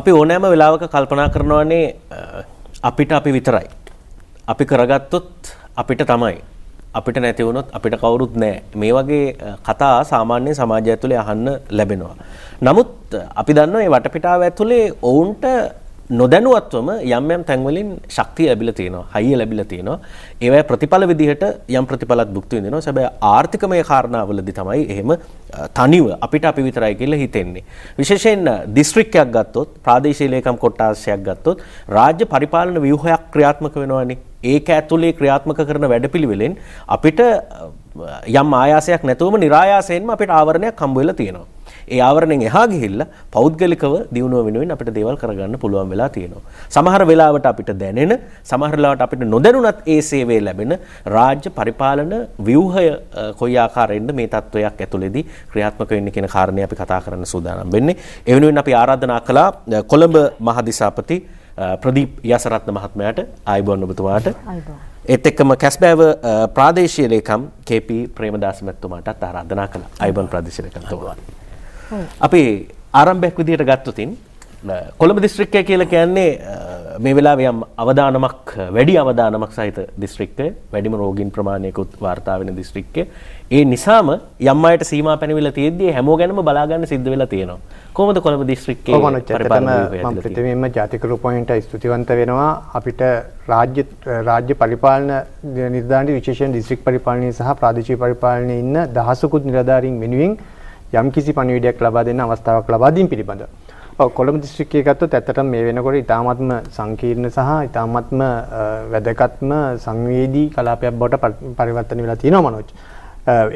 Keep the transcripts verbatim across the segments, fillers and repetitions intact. අපි ඕනෑම වෙලාවක කල්පනා කරනවානේ අපිට අපි විතරයි. අපි කරගත්තොත් අපිට තමයි. අපිට නැති වුණොත් අපිට කවුරුත් නැහැ. මේ වගේ කතා සාමාන්‍ය සමාජය ඇතුලේ අහන්න ලැබෙනවා. නමුත් අපි දන්නවා මේ වටපිටාව ඇතුලේ ඔවුන්ට නොදැනුවත්වම යම් යම් තැන් වලින් ශක්තිය ලැබිලා තියෙනවා, හයිය ලැබිලා තියෙනවා. ඒවැ ප්‍රතිඵල විදිහට යම් ප්‍රතිඵලත් භුක්ති විඳිනවා. හැබැයි ආර්ථිකමය කාරණාවලදී තමයි එහෙම තනිව අපිට අපි විතරයි කියලා හිතෙන්නේ. විශේෂයෙන් දිස්ත්‍රික්කයක් ගත්තොත්, ප්‍රාදේශීය ලේකම් කොට්ටාසයක් ගත්තොත්, රාජ්‍ය පරිපාලන ව්‍යුහයක් ක්‍රියාත්මක වෙනවානේ. ඒක ඇතුලේ ක්‍රියාත්මක කරන වැඩපිළිවෙලෙන් අපිට යම් ආයාසයක් නැතුවම નિરાයාසයෙන්ම අපිට ආවරණයක් හම්බ වෙලා තියෙනවා. ඒ ආවරණයෙන් එහා ගිහිල්ලා පෞද්ගලිකව දිනුව වෙනුවෙන් අපිට දේවල් කරගන්න පුළුවන් වෙලා තියෙනවා. සමහර වෙලාවට අපිට දැනෙන, සමහර වෙලාවට අපිට නොදැනුණත් ඒ සේවය ලැබෙන රාජ්‍ය පරිපාලන ව්‍යුහය කොයි ආකාරයෙන්ද මේ තත්වයක් ඇතුලේදී ක්‍රියාත්මක වෙන්නේ කියන කාරණේ අපි කතා කරන්න සූදානම් වෙන්නේ. ඒ වෙනුවෙන් අපි ආරාධනා කළා කොළඹ මහදිසාපති ප්‍රදීප් යසරත්න මහත්මයාට, ආයුබෝවන් ඔබතුමාට, ඒත් එක්කම කැස්බෑව ප්‍රාදේශීය ලේකම් කේ පී ප්‍රේමදාස මහත්මයාටත් ආරාධනා කළා. ආයුබෝවන් ප්‍රාදේශීය ලේකම්තුමාට. අපි ආරම්භයක් විදිහට ගත්තොතින් කොළඹ දිස්ත්‍රික්කය කියලා කියන්නේ මේ වෙලාවේ යම් අවදානමක්, වැඩි අවදානමක් සහිත දිස්ත්‍රික්කය, වැඩිම රෝගීන් ප්‍රමාණයකුත් වාර්තා වෙන දිස්ත්‍රික්කය. ඒ නිසාම යම් අයට සීමා පැනවිලා තියෙද්දී හැමෝ ගැනම බලා ගන්න සිද්ධ වෙලා තියෙනවා. කොහොමද කොළඹ දිස්ත්‍රික්කයේ පරිපාලන ව්‍යුහය? මම ප්‍රථමයෙන්ම ජාතික රූපවාහිනියට ස්තුතිවන්ත වෙනවා. අපිට රාජ්‍ය රාජ්‍ය පරිපාලන නිලධාරීන්, විශේෂයෙන් දිස්ත්‍රික් පරිපාලනයේ සහ ප්‍රාදේශීය පරිපාලනයේ ඉන්න දහසකුත් නිලධාරීන් වෙනුවෙන් යම්කිසි පණිවිඩයක් ලබා දෙන්න අවස්ථාවක් ලබා දීම පිළිබඳව. ඔව්, කොළඹ දිස්ත්‍රික්කයේ ගත්තොත් ඇත්තටම මේ වෙනකොට ඉතාමත්ම සංකීර්ණ සහ ඉතාමත්ම වැදගත්ම සංවේදී කලාපයක් බවට පරිවර්තන වෙලා තියෙනවා මනෝජ්.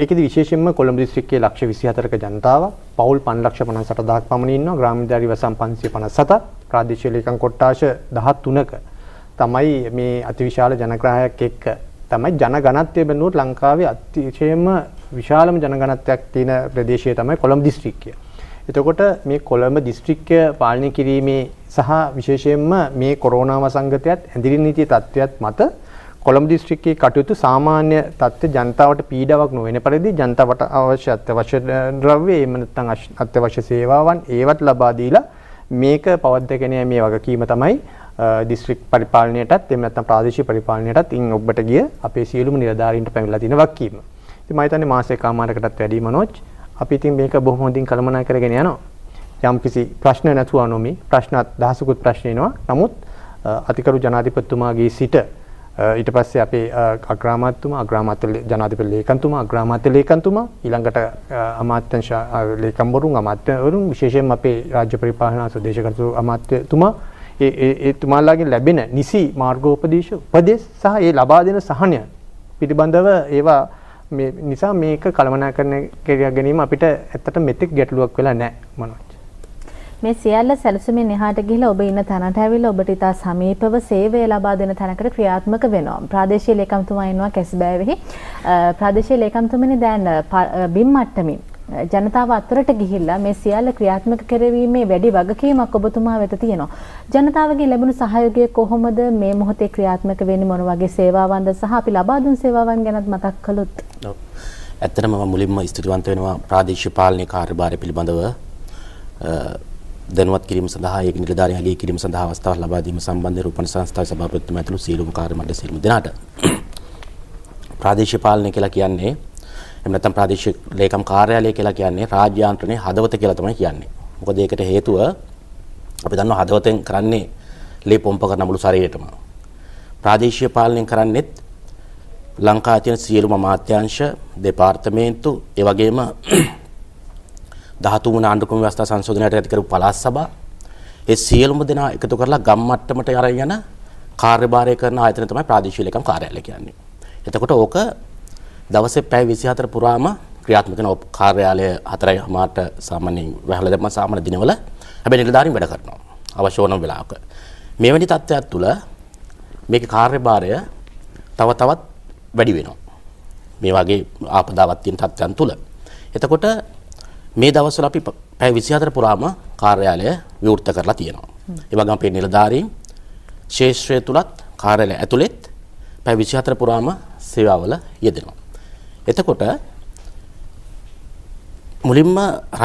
ඒකෙදි විශේෂයෙන්ම කොළඹ දිස්ත්‍රික්කයේ ලක්ෂ විසිහතරක ජනතාව, පවුල් පන්ලක්ෂ පනස් අටදාහක් පමණ ඉන්නවා. ග්‍රාමීණධාරී වසම් පන්සිය පනස් හතක්, ප්‍රාදේශීය ලේකම් කොට්ටාශ දහතුනක තමයි මේ අතිවිශාල ජනග්‍රහයක් එක්ක තමයි ජනගණත්වය බැලුවොත් ලංකාවේ අතිශයම විශාලම ජනගණත්වයක් තියෙන ප්‍රදේශය තමයි කොළඹ දිස්ත්‍රික්කය. එතකොට මේ කොළඹ දිස්ත්‍රික්කය පාලනය කිරීමේ සහ විශේෂයෙන්ම මේ කොරෝනා වසංගතයත් ඇඳිරි නීති තත්ත්වයත් මත කොළඹ දිස්ත්‍රික්කයේ කටයුතු සාමාන්‍ය තත්ත්ව ජනතාවට පීඩාවක් නොවන පරිදි ජනතාවට අවශ්‍ය අත්‍යවශ්‍ය ද්‍රව්‍ය, එහෙම නැත්නම් අත්‍යවශ්‍ය සේවාවන් ඒවත් ලබා දීලා මේක පවත්වාගෙන යෑමේ වගකීම තමයි දිස්ත්‍රික් පරිපාලනයටත් එහෙම නැත්නම් ප්‍රාදේශීය පරිපාලනයටත් ඉන් ඔබට ගිය අපේ සියලුම නිලධාරීන්ට පැමිණලා තියෙන වගකීම. ඉතින් මම හිතන්නේ මාසයකමාරකටත් වැඩි මනෝජ් අපි ඉතින් මේක බොහොම හොඳින් කළමනා කරගෙන යනවා. යම්කිසි ප්‍රශ්න නැතුව නොමි ප්‍රශ්නත් දහසකුත් ප්‍රශ්න එනවා. නමුත් අතිකරු ජනාධිපතිතුමාගේ සිට ඊට පස්සේ අපේ අග්‍රාමාත්‍යතුමා, අග්‍රාමාත්‍ය ජනාධිපති ලේකම්තුමා, අග්‍රාමාත්‍ය ලේකම්තුමා, ඊළඟට අමාත්‍යංශ ලේකම්වරුන්, අමාත්‍යවරුන්, විශේෂයෙන්ම අපේ රාජ්‍ය පරිපාලන සදේශගත අමාත්‍යතුමා, ඒ ඒ තුමාලාගෙන් ලැබෙන නිසි මාර්ගෝපදේශ, උපදේශ සහ ඒ ලබා දෙන සහනය පිළිබඳව ඒවා මේ නිසා මේක කළමනාකරණය කර ගැනීම අපිට ඇත්තට මෙතෙක් ගැටලුවක් වෙලා නැහැ මනෝජ්. මේ සියල්ල සැලසුමෙන් එහාට ගිහිලා ඔබ ඉන්න තැනට ඇවිල්ලා ඔබට ඉතා සමීපව සේවය ලබා දෙන තැනකට ක්‍රියාත්මක වෙනවා. ප්‍රාදේශීය ලේකම්තුමා ඉන්නවා කැස්බෑවෙහි. ප්‍රාදේශීය ලේකම්තුමනි, දැන් බිම් මට්ටමින් ජනතාව අතරට ගිහිල්ලා මේ සියල්ල ක්‍රියාත්මක කරවීමේ වැඩි වගකීමක් ඔබතුමා වෙත තියෙනවා. ජනතාවගෙන් ලැබුණු සහයෝගය කොහොමද මේ මොහොතේ ක්‍රියාත්මක වෙන්නේ? මොන වගේ සේවාවන්ද සහ අපි ලබා දුන් සේවාවන් ගැනත් මතක් කළොත්. ඔව්, ඇත්තටම මම මුලින්ම ස්තුතිවන්ත වෙනවා ප්‍රාදේශීය පාලනයේ කාර්යභාරය පිළිබඳව දැනුවත් කිරීම සඳහා, ඒක නිලධාරීන් හැලී කිරීම සඳහා අවස්ථාවක් ලබා දීම සම්බන්ධව රූපණ සංස්ථාවේ සභාපතිතුමා ඇතුළු සියලුම කාර්ය මණ්ඩල සියලුම දෙනාට. ප්‍රාදේශීය පාලනය කියලා කියන්නේ, එහෙම නැත්නම් ප්‍රාදේශීය ලේකම් කාර්යාලය කියලා කියන්නේ රාජ්‍ය යාන්ත්‍රණයේ හදවත කියලා තමයි කියන්නේ. මොකද ඒකට හේතුව අපි දන්නවා හදවතෙන් කරන්නේ ලේ පොම්ප කරන මුළු ශරීරයටම. ප්‍රාදේශීය පාලනයෙන් කරන්නේත් ලංකාවේ තියෙන සියලුම අමාත්‍යාංශ, දෙපාර්තමේන්තු, ඒ වගේම දහතුන් වන ආණ්ඩුක්‍රම ව්‍යවස්ථා සංශෝධනයට ඇති කරපු පළාත් සභා, ඒ සියලුම දෙනා එකතු කරලා ගම් මට්ටමට අරගෙන යන කාර්යභාරය කරන ආයතන තමයි ප්‍රාදේශීය ලේකම් කාර්යාලය කියන්නේ. එතකොට ඕක දවසේ පැය විසිහතර පුරාම ක්‍රියාත්මක වෙන කාර්යාලය හතරයි හමාරට සාමාන්‍යයෙන් වැහලා දැම්ම සාමාන්‍ය දිනවල. හැබැයි නිලධාරීන් වැඩ කරනවා අවශ්‍ය ඕනම වෙලාවක. මෙවැනි තත්ත්වයක් තුළ මේකේ කාර්යභාරය තව තවත් වැඩි වෙනවා. මේ වගේ ආපදාවක් තියෙන තත්ත්වයන් තුළ. එතකොට මේ දවස්වල අපි පැය විසිහතර පුරාම කාර්යාලය විවෘත කරලා තියෙනවා. ඒ වගේම අපේ නිලධාරීන් ශේෂ්ත්‍රය තුලත් කාර්යාලය ඇතුළෙත් පැය විසිහතර පුරාම සේවාවල යෙදෙනවා. එතකොට මුලින්ම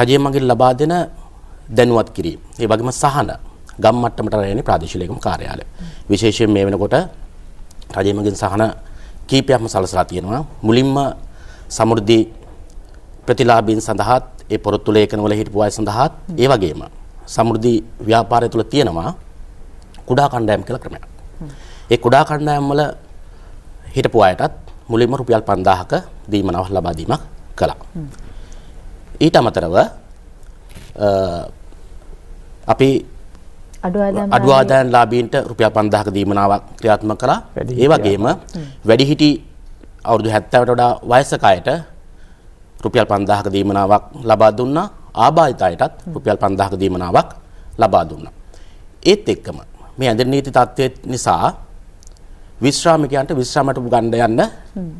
රජය මගින් ලබා දෙන දැනුවත් කිරීම, ඒ වගේම සහන, ගම් මට්ටමට රැගෙන ප්‍රාදේශීය ලේකම් කාර්යාලය. විශේෂයෙන් මේ වෙනකොට රජය මගින් සහන කීපයක්ම සලසලා තියෙනවා. මුලින්ම සමෘද්ධි ප්‍රතිලාභින් සඳහාත් ඒ පොරොත්තු ලේඛන වල හිටපු අය සඳහාත් ඒ වගේම සමෘද්ධි ව්‍යාපාරය තුළ තියෙනවා කුඩා කණ්ඩායම් කියලා ක්‍රමයක්. ඒ කුඩා කණ්ඩායම් වල හිටපු අයටත් මුලින්ම රුපියල් පන්දාහක දීමනවහ ලබා දීමක් කළා. ඊට අමතරව අපි අඩු ආදායම් ලාභීන්ට රුපියල් පන්දාහක දීමනාවක් ක්‍රියාත්මක කළා. ඒ වගේම වැඩිහිටි අවුරුදු හැත්තෑවට වඩා වයසක අයට රුපියල් පන්දාහක දීමනාවක් ලබා දුන්නා. ආබාධිත අයටත් රුපියල් පන්දාහක දීමනාවක් ලබා දුන්නා. ඒත් එක්කම මේ ඇඳ නීති තත්ත්වය නිසා විශ්‍රාමිකයන්ට විශ්‍රාමයට ගන්න යන්න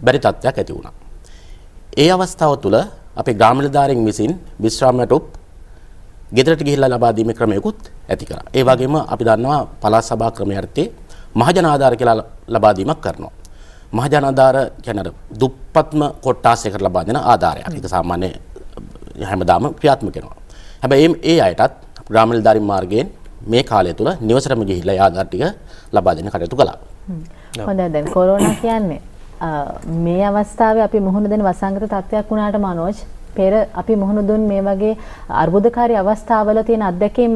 බැරි තත්ත්වයක් ඇති වුණා. ඒ අවස්ථාව තුළ අපේ ග්‍රාමනිලධාරීන් විසින් විශ්‍රාමයට උප ගෙදරට ගිහිල්ලා ලබා දීමේ ක්‍රමයකුත් ඇති කරා. ඒ වගේම අපි දන්නවා පළාත් සභා ක්‍රමයේ අර්ථයේ මහජන ආධාර කියලා ලබා දීමක් කරනවා. මහජන ආධාර කියන්නේ දුප්පත්ම කොට්ටාසයකට ලබා දෙන ආධාරයක්. ඒක සාමාන්‍ය හැමදාම ක්‍රියාත්මක වෙනවා. හැබැයි ඒ අයටත් ග්‍රාමනිලධාරීන් මාර්ගයෙන් මේ කාලය තුළ නිවසටම ගිහිල්ලා ඒ ආධාර ටික ලබා දෙන්න කටයුතු කළා. හොඳයි දැන් කොරෝනා කියන්නේ මේ අවස්ථාවේ අපි මුහුණ දෙන වසංගත තත්ත්වයක් වුණාට මනෝජ් පෙර අපි මුහුණ දුන් මේ වගේ අර්බුදකාරී අවස්ථාවල තියෙන අත්දැකීම්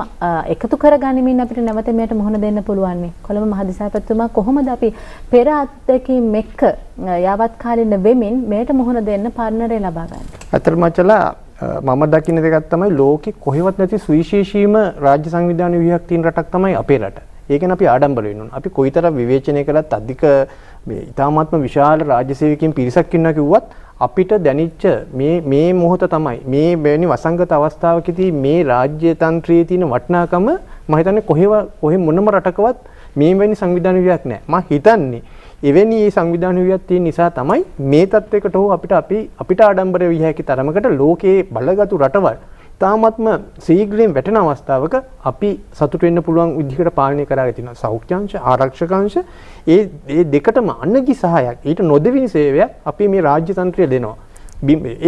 එකතු කරගනිමින් අපිට නැවත මෙයට මුහුණ දෙන්න පුළුවන් නේ. කොළඹ මහදිසාපතිතුමා කොහොමද අපි පෙර අත්දැකීම් එක්ක යාවත්කාලින වෙමින් මෙයට මුහුණ දෙන්න පාර්ට්නරය ලබා ගන්න. අතරම චලා මම දකින්න දෙයක් තමයි ලෝකේ කොහෙවත් නැති සුවිශේෂීම රාජ්‍ය සංවිධාන ව්‍යුහයක් තියෙන රටක් තමයි අපේ රට. ඒකෙන් අපි ආඩම්බර වෙන්න ඕන. අපි කොයිතරම් විවේචනය කළත් අධික මේ ඉතාමත්ම විශාල රාජ්‍ය සේවකයන් පිරිසක් ඉන්නවා කිව්වත් අපිට දැනෙච්ච මේ මේ මොහොත තමයි මේ වෙනි වසංගත අවස්ථාවකදී මේ රාජ්‍ය තන්ත්‍රයේ තියෙන වටිනාකම මම හිතන්නේ කොහෙව කොහෙ මොනම රටකවත් මේ වෙනි සංවිධාන වියක් නැහැ. මම හිතන්නේ එවැනි සංවිධාන වියක් තියෙන නිසා තමයි මේ තත්වයකට හෝ අපිට අපි අපිට ආඩම්බර විය හැකි තරමකට ලෝකයේ බලගත්ු රටවල් තාමත්ම සීග්‍රයෙන් වැටෙන අවස්ථාවක අපි සතුට වෙන්න පුළුවන් විදිහකට පාලනය කරගෙන තියෙනවා. සෞඛ්‍යංශ ආරක්ෂකංශ ඒ ඒ දෙකටම අනගි සහායක් ඊට නොදෙවිනි සේවයක් අපි මේ රාජ්‍ය තන්ත්‍රය දෙනවා.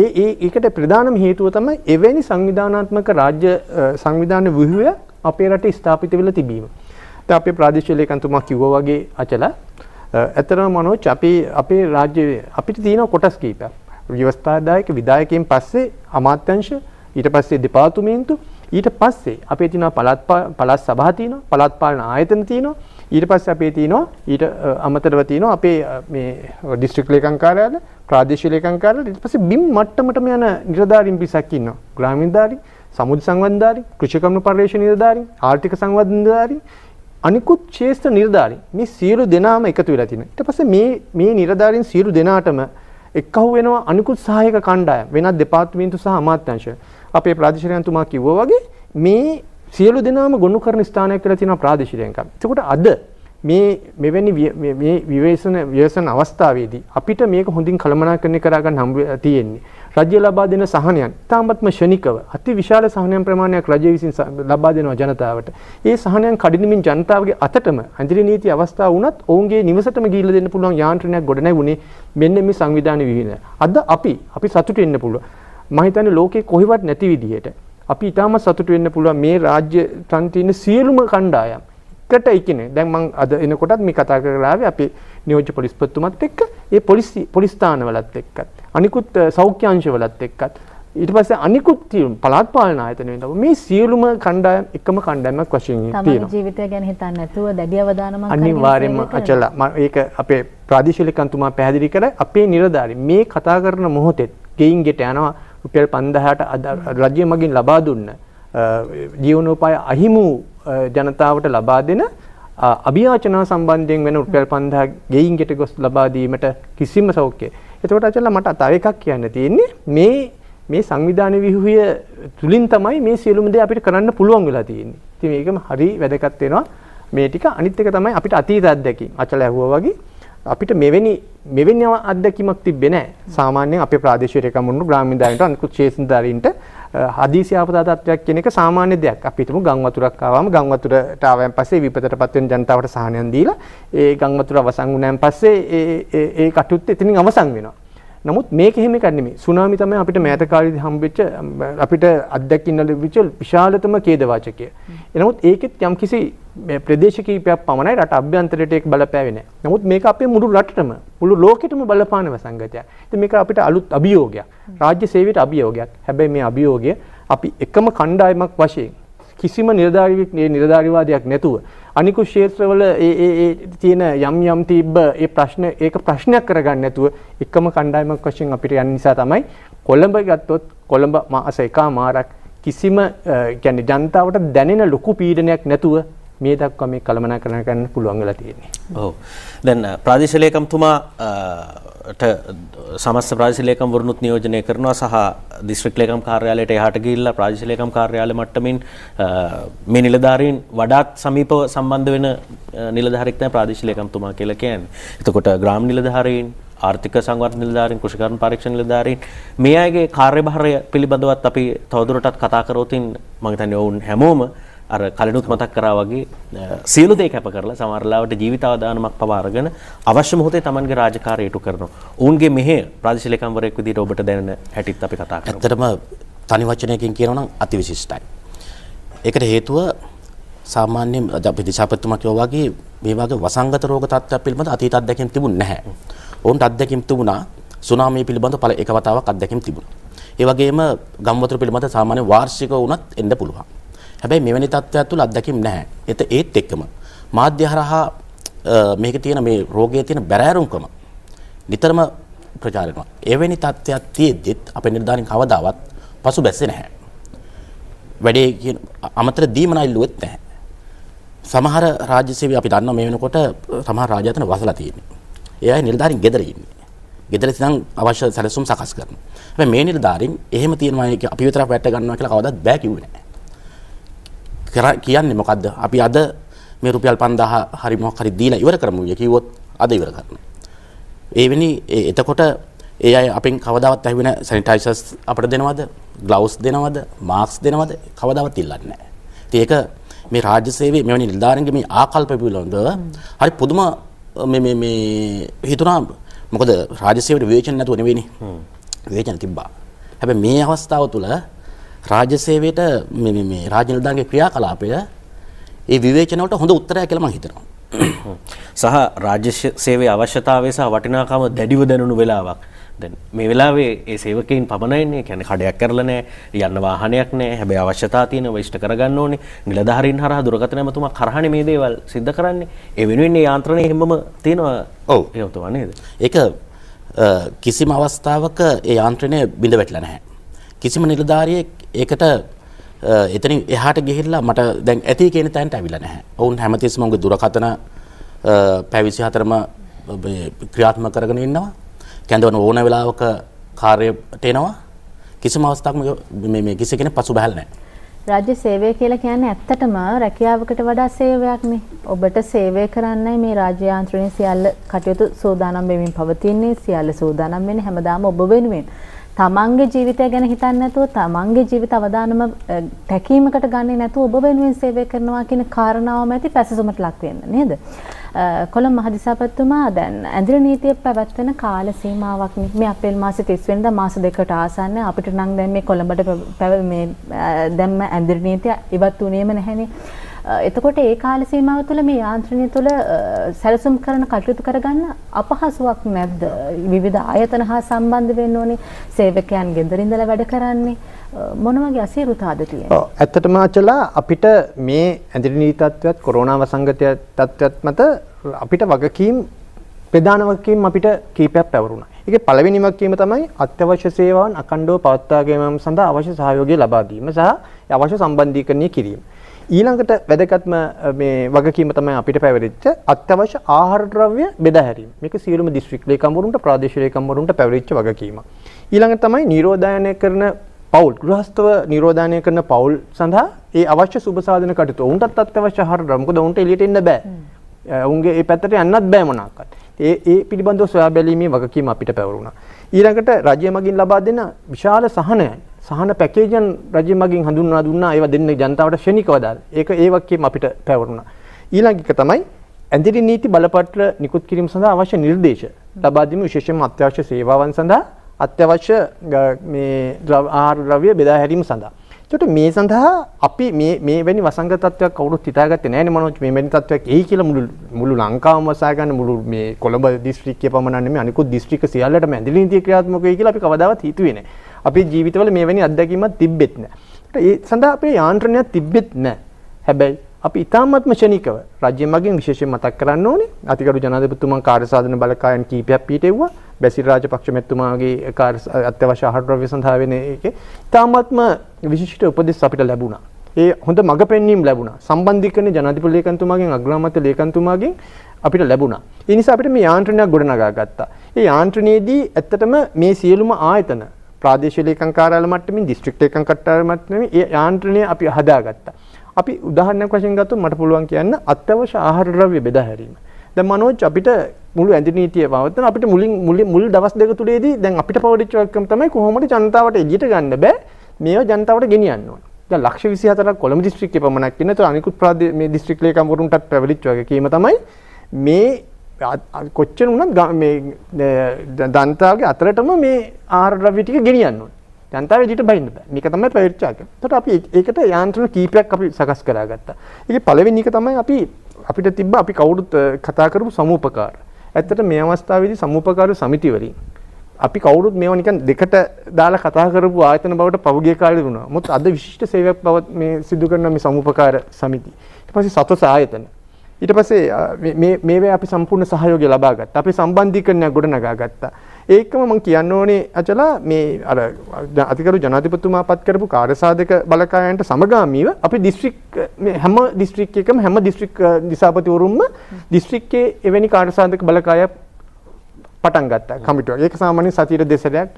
ඒ ඒ ඒකට ප්‍රධානම හේතුව තමයි එවැනි සංවිධානාත්මක රාජ්‍ය සංවිධාන ව්‍යුහය අපේ රටේ ස්ථාපිත වෙලා තිබීම. දැන් අපේ ප්‍රාදේශීය ලේකම්තුමා කිව්වා වගේ අචල ඇත්තටම මනෝජ් අපි අපේ රාජ්‍යයේ අපිට තියෙන කොටස් කීපයක්. ව්‍යවස්ථාදායක විධායකයන් පස්සේ අමාත්‍යංශ ඊට පස්සේ දෙපාර්තමේන්තු ඊට පස්සේ අපේ තියෙනවා පළාත් පළාත් සභා තියෙනවා පළාත් පාලන ආයතන තියෙනවා ඊට පස්සේ අපේ තියෙනවා ඊට අමතරව තියෙනවා අපේ මේ දිස්ත්‍රික් ලේකම් කාර්යාලය ප්‍රාදේශීය ලේකම් කාර්යාලය ඊට පස්සේ බිම් මට්ටමටම යන නිලධාරීන් පිරිසක් ඉන්නවා. ග්‍රාමීණ නිලධාරීන්, සමුද්‍ර සංවර්ධන නිලධාරීන්, කෘෂිකම්ම පරිශ්‍රණ නිලධාරීන්, ආර්ථික සංවර්ධන නිලධාරීන් අනිකුත් ශේෂ්ඨ නිලධාරීන් මේ සියලු දෙනාම එකතු වෙලා තිනවා. ඊට පස්සේ මේ මේ නිලධාරීන් සියලු දෙනාටම එක්කහුව වෙනවා අනිකුත් සහායක කණ්ඩායම් වෙනත් දෙපාර්තමේන්තු සහ අමාත්‍යාංශ. අපේ ප්‍රාදේශීයන්තුමා කිව්වා වගේ මේ සියලු දෙනාම ගොනු කරන ස්ථානයක් කියලා තියෙනවා ප්‍රාදේශීය ලේකම්. එතකොට අද මේ මෙවැනි මේ විවේචන ව්‍යසන අවස්ථාවේදී අපිට මේක හොඳින් කළමනාකරණය කර ගන්න හම්බ තියෙන්නේ. රජය ලබා දෙන සහනයන් තාමත්ම ශනිකව අතිවිශාල සහනයන් ප්‍රමාණයක් රජය විසින් ලබා දෙනවා ජනතාවට. ඒ සහනයන් කඩිනමින් ජනතාවගේ අතටම අඳිරි නීති අවස්ථාව වුණත් ඔවුන්ගේ නිවසටම ගිහිල්ලා දෙන්න පුළුවන් යාන්ත්‍රණයක් ගොඩ නැගුණේ මෙන්න මේ සංවිධාන විහිද. අද අපි අපි සතුටු වෙන්න පුළුවන්. මම හිතන්නේ ලෝකේ කොහෙවත් නැති විදිහට අපි ඊටම සතුටු වෙන්න පුළුවන් මේ රාජ්‍ය තන්ත්‍රීන සියලුම කණ්ඩායම් එකට ඉකිනේ. දැන් මම අද එනකොටත් මේ කතා කරලා ආවේ අපේ නියෝජ්‍ය පොලිස්පතිතුමත් එක්ක ඒ පොලිස් පොලිස් ස්ථානවලත් එක්කත් අනිකුත් සෞඛ්‍ය අංශවලත් එක්කත් ඊට පස්සේ අනිකුත් පළාත් පාලන ආයතන වෙනකොට මේ සියලුම කණ්ඩායම් එකම කණ්ඩායමක් වශයෙන් තියෙනවා. තමයි ජීවිතය ගැන හිතන්නේ නැතුව දැඩි අවධානමක් ගන්න. අනිවාර්යයෙන්ම අචල ඒක අපේ ප්‍රාදේශීය ලේකම්තුමා පැහැදිලි කරා අපේ නිලධාරීන් මේ කතා කරන මොහොතේ ගෙයින් ගෙට යනවා රුපියල් පන්දාහට රජය මගින් ලබා දුන්න ජීවනෝපාය අහිමි ජනතාවට ලබා දෙන අභියාචනා සම්බන්ධයෙන් වෙන රුපියල් පන්දාහක් ගෙයින් ගෙට ගොස් ලබා දීමට කිසිම සෞඛ්‍ය. එතකොට අචල මට තව එකක් කියන්න තියෙන්නේ මේ මේ සංවිධාන විහුය තුලින් තමයි මේ සියලුම දේ අපිට කරන්න පුළුවන් වෙලා තියෙන්නේ. ඉතින් මේකම හරි වැදගත් වෙනවා. මේ ටික අනිත් එක තමයි අපිට අතීත අත්දැකීම්. අචල ඇහුවා වගේ අපිට මෙවැනි මෙවැනි අත්දැකීමක් තිබ්බේ නැහැ. සාමාන්‍යයෙන් අපේ ප්‍රාදේශීය රේකම්මුණු ග්‍රාමීණ දායින්ට අනිකුත් ශේෂ්ඨ දායින්ට හදිසි ආපදා තත්ත්වයක් කියන එක සාමාන්‍ය දෙයක්. අපි හිතමු ගම් වතුරක් ආවම ගම් වතුරට ආවයන් පස්සේ විපතටපත් වෙන ජනතාවට සහනයන් දීලා ඒ ගම් වතුර අවසන් වුණාන් පස්සේ ඒ ඒ ඒ කටයුත්ත එතනින් අවසන් වෙනවා. නමුත් මේක එහෙම එකක් නෙමෙයි. සුනාමි තමයි අපිට මෑත කාලේදී හම්බෙච්ච අපිට අත්දැකින්න ලැබිච්ච විශාලතම ඛේදවාචකය. එනමුත් ඒකෙත් යම්කිසි ප්‍රදේශ කීපයක් පමණයි රට අභ්‍යන්තරයට ඒක බලපෑවේ නැහැ. නමුත් මේක අපේ මුළු රටටම මුළු ලෝකෙටම බලපාන වසංගතයක්. ඉතින් මේක අපිට අලුත් අභියෝගයක්. රාජ්‍ය සේවයට අභියෝගයක්. හැබැයි මේ අභියෝගය අපි එකම කණ්ඩායමක් වශයෙන් කිසිම නිරධාරීවි නිරධාරීවාදයක් නැතුව අනිකුත් ක්ෂේත්‍රවල ඒ ඒ ඒ තියෙන යම් යම් තිබ්බ ඒ ප්‍රශ්න ඒක ප්‍රශ්නයක් කරගන්න නැතුව එකම කණ්ඩායමක් වශයෙන් අපිට යන නිසා තමයි කොළඹ ගත්තොත් කොළඹ මාස එකමාරක් කිසිම කියන්නේ ජනතාවට දැනෙන ලොකු පීඩනයක් නැතුව මේ දක්වා මේ කළමනාකරණය කරන්න පුළුවන් වෙලා තියෙන්නේ. ඔව්. දැන් ප්‍රාදේශීය ලේකම්තුමාට සමස්ත ප්‍රාදේශීය ලේකම්වරුනුත් නියෝජනය කරනවා සහ දිස්ත්‍රික් ලේකම් කාර්යාලයට එහාට ගිහිල්ලා ප්‍රාදේශීය ලේකම් කාර්යාලය මට්ටමින් මේ නිලධාරීන් වඩාත් සමීපව සම්බන්ධ වෙන නිලධාරියෙක් තමයි ප්‍රාදේශීය ලේකම්තුමා කියලා කියන්නේ. එතකොට ග්‍රාම නිලධාරීන්, ආර්ථික සංවර්ධන නිලධාරීන්, කෘෂිකර්ම පරීක්ෂණ නිලධාරීන් මේ අයගේ කාර්යභාරය පිළිබඳවත් අපි තවදුරටත් කතා කරවතින් මම හිතන්නේ ඔවුන් හැමෝම අර කලිනුත් මතක් කරා වගේ සියලු දේ කැප කරලා සමහරලාවට ජීවිතාවදානමක් පවා අරගෙන අවශ්‍ය මොහොතේ Tamanගේ රාජකාරිය ඉටු කරනවා. ඔවුන්ගේ මෙහෙ ප්‍රාදේශීය ලේකම්වරයෙක් විදිහට ඔබට දැනෙන හැටිත් අපි කතා කරමු. ඇත්තටම තනි වචනයකින් කියනවා නම් අතිවිශිෂ්ටයි. ඒකට හේතුව සාමාන්‍ය අපි දිසාපතිතුමා කියවා වගේ මේ වගේ වසංගත රෝග තත්ත්වයක් පිළිබඳ අතීත අත්දැකීම් තිබුණ නැහැ. ඔවුන්ට අත්දැකීම් තිබුණා සුනාමිය පිළිබඳ පළ එක වතාවක් අත්දැකීම් තිබුණා. ඒ වගේම ගම්වතුර පිළිබඳ සාමාන්‍ය වාර්ෂිකව වුණත් එන්න පුළුවන්. හැබැයි මෙවැනි තත්ත්වයක් තුල අත්දැකීම් නැහැ. ඒත් ඒත් එක්කම මාධ්‍ය හරහා මේක තියෙන මේ රෝගයේ තියෙන බැරෑරුම්කම නිතරම ප්‍රචාරය කරනවා. එවැනි තත්ත්වයක් තියෙද්දිත් අපේ නිර්ධාරින් කවදාවත් පසුබැස්සේ නැහැ. වැඩේ කියන අමතර දීමනයි ලුවෙත් නැහැ. සමහර රාජ්‍ය සේවය අපි දන්නවා මේ වෙනකොට සමහර රාජ්‍ය අතන වසලා තියෙන්නේ. ඒ අය නිර්ධාරින් ගෙදර ඉන්නේ. ගෙදර ඉඳන් අවශ්‍ය සැලසුම් සකස් කරනවා. හැබැයි මේ නිර්ධාරින් එහෙම තියෙනවා අපි විතරක් වැට ගන්නවා කියලා කවදාවත් බෑ කිව්වේ නැහැ. කියන්නේ මොකද්ද අපි අද මේ රුපියල් පන්දාහ හරි මොකක් හරි දීලා ඉවර කරමු කිව්වොත් අද ඉවර කරනවා. ඒ වෙනි එතකොට ඒ අය අපෙන් කවදාවත් ඇහුවේ නැහැ සැනිටයිසර්ස් අපිට දෙනවද, ග්ලව්ස් දෙනවද, මාස්ක් දෙනවද කවදාවත් ඉල්ලන්නේ නැහැ. ඉතින් ඒක මේ රාජ්‍ය සේවයේ මෙවැනි නිලධාරීන්ගේ මේ ආකල්ප පිළිබඳව හරි පුදුම මේ මේ මේ හිතුණා. මොකද රාජ්‍ය සේවයේ විවේචන නැතුව නෙවෙයිනේ. විවේචන තිබ්බා. හැබැයි මේ අවස්ථාව තුළ රාජ්‍ය සේවයට මේ මේ රාජ්‍ය නිලධාරීන්ගේ ක්‍රියාකලාපය ඒ විවේචන වලට හොඳ උත්තරයක් කියලා මම හිතනවා. සහ රාජ්‍ය සේවයේ අවශ්‍යතාවය සහ වටිනාකම දැඩිව දැනුණු වෙලාවක්. දැන් මේ වෙලාවේ ඒ සේවකයන් පමණයිනේ. කියන්නේ කඩයක් කරලා නැහැ, යන්න වාහනයක් නැහැ. හැබැයි අවශ්‍යතාව තියෙනවා ඉෂ්ට කරගන්න ඕනේ. නිලධාරීන් හරහා දුරගත නැමතුමක් කරහනේ මේ දේවල් සිද්ධ කරන්නේ. ඒ වෙනුවෙන් මේ යාන්ත්‍රණය හැමම තියෙනවා. ඔව්. ඒක තමයි නේද? ඒක කිසිම අවස්ථාවක ඒ යාන්ත්‍රණය බිඳ වැටලා නැහැ. කිසිම නිලධාරියෙක් ඒකට එතනින් එහාට ගිහිල්ලා මට දැන් ඇති කියන තැනට අවිලා නැහැ. ඔවුන් හැමතිස්සම උගේ දුරකතන පැය විසිහතරම ක්‍රියාත්මක කරගෙන ඉන්නවා. කැඳවන ඕන වෙලාවක කාර්යයට එනවා. කිසිම අවස්ථාවක මේ මේ කිසි කෙනෙක් පසුබහල් නැහැ. රාජ්‍ය සේවය කියලා කියන්නේ ඇත්තටම රැකියාවකට වඩා සේවයක්නේ. ඔබට සේවය කරන්නයි මේ රාජ්‍ය යාන්ත්‍රණය සියල්ල කටයුතු සූදානම් වෙමින් පවතින්නේ. සියල්ල සූදානම් වෙන්නේ හැමදාම ඔබ වෙනුවෙන්. තමන්ගේ ජීවිතය ගැන හිතන්නේ නැතුව තමන්ගේ ජීවිත අවදානම තැකීමකට ගන්නේ නැතුව ඔබ වෙනුවෙන් සේවය කරනවා කියන කාරණාවම ඇති පැසසුමට ලක් වෙන්න නේද? කොළඹ මහදිසාපතිතුමා දැන් ඇඳිර නීතිය පැවැත්වෙන කාල සීමාවක් මේ අප්‍රේල් මාසේ තිස් වෙනිදා මාස දෙකකට ආසන්න. අපිට නම් දැන් මේ කොළඹට මේ දැම්ම ඇඳිර නීතිය ඉවත් වුණේම නැහැනේ. එතකොට ඒ කාල සීමාව තුළ මේ යාන්ත්‍රණය තුළ සැලසුම් කරන කටයුතු කරගන්න අපහසුාවක් නැද්ද? විවිධ ආයතන හා සම්බන්ධ වෙන්න ඕනේ. සේවකයන් ගෙදර ඉඳලා වැඩ කරන්නේ මොන වගේ අසීරුතාවද තියෙන්නේ? ඔව්. ඇත්තටම ආචලා අපිට මේ ඇඳිරි නීති තත්ත්වයත් කොරෝනා වසංගතය තත්ත්වයත් මත අපිට වගකීම් ප්‍රධාන වගකීම් අපිට කීපයක් පැවරුණා. ඒකේ පළවෙනි වගකීම තමයි අත්‍යවශ්‍ය සේවාවන් අඛණ්ඩව පවත්වා ගැනීම සඳහා අවශ්‍ය සහයෝගය ලබා දීම සහ අවශ්‍ය සම්බන්ධීකරණය කිරීම. ඊළඟට වැදගත්ම මේ වගකීම තමයි අපිට පැවරිච්ච අත්‍යවශ්‍ය ආහාර ද්‍රව්‍ය බෙදා හැරීම. මේක සියලුම දිස්ත්‍රික් ලේකම්වරුන්ට ප්‍රාදේශීය ලේකම්වරුන්ට පැවරිච්ච වගකීම. ඊළඟට තමයි නිරෝධායනය කරන පවුල්, ගෘහස්තව නිරෝධායනය කරන පවුල් සඳහා ඒ අවශ්‍ය සුබ සාධන කටයුතු. උන්ටත් අත්‍යවශ්‍ය ආහාර ද්‍රව්‍ය. මොකද උන්ට එළියට එන්න බෑ. උන්ගේ ඒ පැත්තට යන්නත් බෑ මොනවාක්වත්. ඒ ඒ පිළිබඳව සොයා බැලීමේ වගකීම අපිට පැවරුණා. ඊළඟට රජය මගින් ලබා දෙන විශාල සහනය සහන පැකේජන් රජය මගින් හඳුන්වා දුන්නා. ඒවා දෙන්නේ ජනතාවට ශනිකව දාලා. ඒක ඒ වගකීම අපිට පැවරුණා. ඊළඟ එක තමයි ඇඳිරි නීති බලපත්‍ර නිකුත් කිරීම සඳහා අවශ්‍ය නිර්දේශ. ලබාදීම විශේෂ අත්‍යවශ්‍ය සේවාවන් සඳහා අත්‍යවශ්‍ය මේ ආහාර ද්‍රව්‍ය බෙදා හැරීම සඳහා. ඒකට මේ සඳහා අපි මේ මේ වැනි වසංගත තත්ත්වයක් කවුරුත් හිතාගත්තේ නැහැ නේ මනෝජ්. මේ වැනි තත්ත්වයක් එයි කියලා මුළු මුළු ලංකාවම වසා ගන්න මුළු මේ කොළඹ දිස්ත්‍රික්කය පමණක් නෙමෙයි අනිකුත් දිස්ත්‍රික්ක සියල්ලටම ඇඳිලි නීතිය ක්‍රියාත්මක වෙයි කියලා අපි කවදාවත් හිතුවේ නැහැ. අපේ ජීවිතවල මේ වැනි අත්දැකීමක් තිබෙත් නැහැ. ඒ සඳහා අපේ යාන්ත්‍රණයක් තිබෙත් නැහැ. හැබැයි අපි ඉතාමත්ම ශනිකව රාජ්‍ය මගින් විශේෂයෙන් මතක් කරන්න ඕනේ අතිගරු ජනාධිපතිතුමා කාර්යසාධන බලකායන් කීපයක් පිටෙව්වා. බැසිල් රාජපක්ෂ මැතිතුමාගේ අත්‍යවශ්‍ය ආහාර ද්‍රව්‍ය සඳහා වෙන එකේ ඉතාමත්ම විශිෂ්ට උපදෙස් අපිට ලැබුණා. ඒ හොඳ මඟ පෙන්වීම ලැබුණා. සම්බන්ධීකරණ ජනාධිපති ලේකම්තුමාගෙන් අග්‍රාමාත්‍ය ලේකම්තුමාගෙන් අපිට ලැබුණා. ඒ නිසා අපිට මේ යාන්ත්‍රණයක් ගොඩනගා ගත්තා. ඒ යාන්ත්‍රණයේදී ඇත්තටම මේ සියලුම ආයතන ප්‍රාදේශීය ලේකම් කාර්යාල මට්ටමින් දිස්ත්‍රික් ලේකම් කාර්යාල මට්ටමින් මේ යාන්ත්‍රණය අපි හදාගත්තා. අපි උදාහරණයක් වශයෙන් ගත්තොත් මට පුළුවන් කියන්න අත්‍යවශ්‍ය ආහාර ද්‍රව්‍ය බෙදා හැරීම. දැන් මනෝජ් අපිට මුළු ඇඳිලි නීතිය පවත්වන අපිට මුලින් මුල් දවස් දෙක තුනේදී දැන් අපිට පවතිච්ච එකම තමයි කොහොමද ජනතාවට එළියට ගන්න බෑ මේව ජනතාවට ගෙනියන්න ඕන. දැන් ලක්ෂ විසිහතරක් කොළඹ දිස්ත්‍රික්කේ පමණක් ඉන්න. ඒතර අනිකුත් ප්‍රාදේශ මේ දිස්ත්‍රික් ලේකම්වරුන්ටත් පැවලිච්ච වගේ කීම තමයි මේ කොච්චර වුණත් මේ ජනතාවගේ අතරටම මේ ආහාර ද්‍රව්‍ය ටික ගෙනියන්න ඕන. ජනතාව එළියට බහින්න බෑ. මේක තමයි ප්‍රයෝජ්‍ය එක. ඒකට අපි ඒකට යාන්ත්‍රණ කීපයක් අපි සකස් කරගත්තා. ඒකේ පළවෙනි එක තමයි අපි අපිට තිබ්බ අපි කවුරුත් කතා කරපු සමුපකාර. ඇත්තට මේ අවස්ථාවේදී සමුපකාර සමිති වලින් අපි කවුරුත් මේවා නිකන් දෙකට දාලා කතා කරපු ආයතන බවට පවගේ කාලේ වුණා. මොකද අද විශිෂ්ට සේවයක් බව මේ සිදු කරන මේ සමුපකාර සමිති. ඊට පස්සේ සතස ආයතන. ඊට පස්සේ මේ මේවා අපි සම්පූර්ණ සහයෝගය ලබා ගත්තා. අපි සම්බන්ධීකරණයක් ගොඩනගා ගත්තා. ඒකම මම කියන්න ඕනේ අචලා මේ අර අතිගරු ජනාධිපතිතුමා පත් කරපු කාර්යසාධක බලකායන්ට සමගාමීව අපි දිස්ත්‍රික් මේ හැම දිස්ත්‍රික් එකම හැම දිස්ත්‍රික් දිසාපතිවරුන්ම දිස්ත්‍රික්කයේ එවැනි කාර්යසාධක බලකායක් පටන් ගත්තා කමිටුවක්. ඒක සාමාන්‍යයෙන් සතියට දෙසරයක්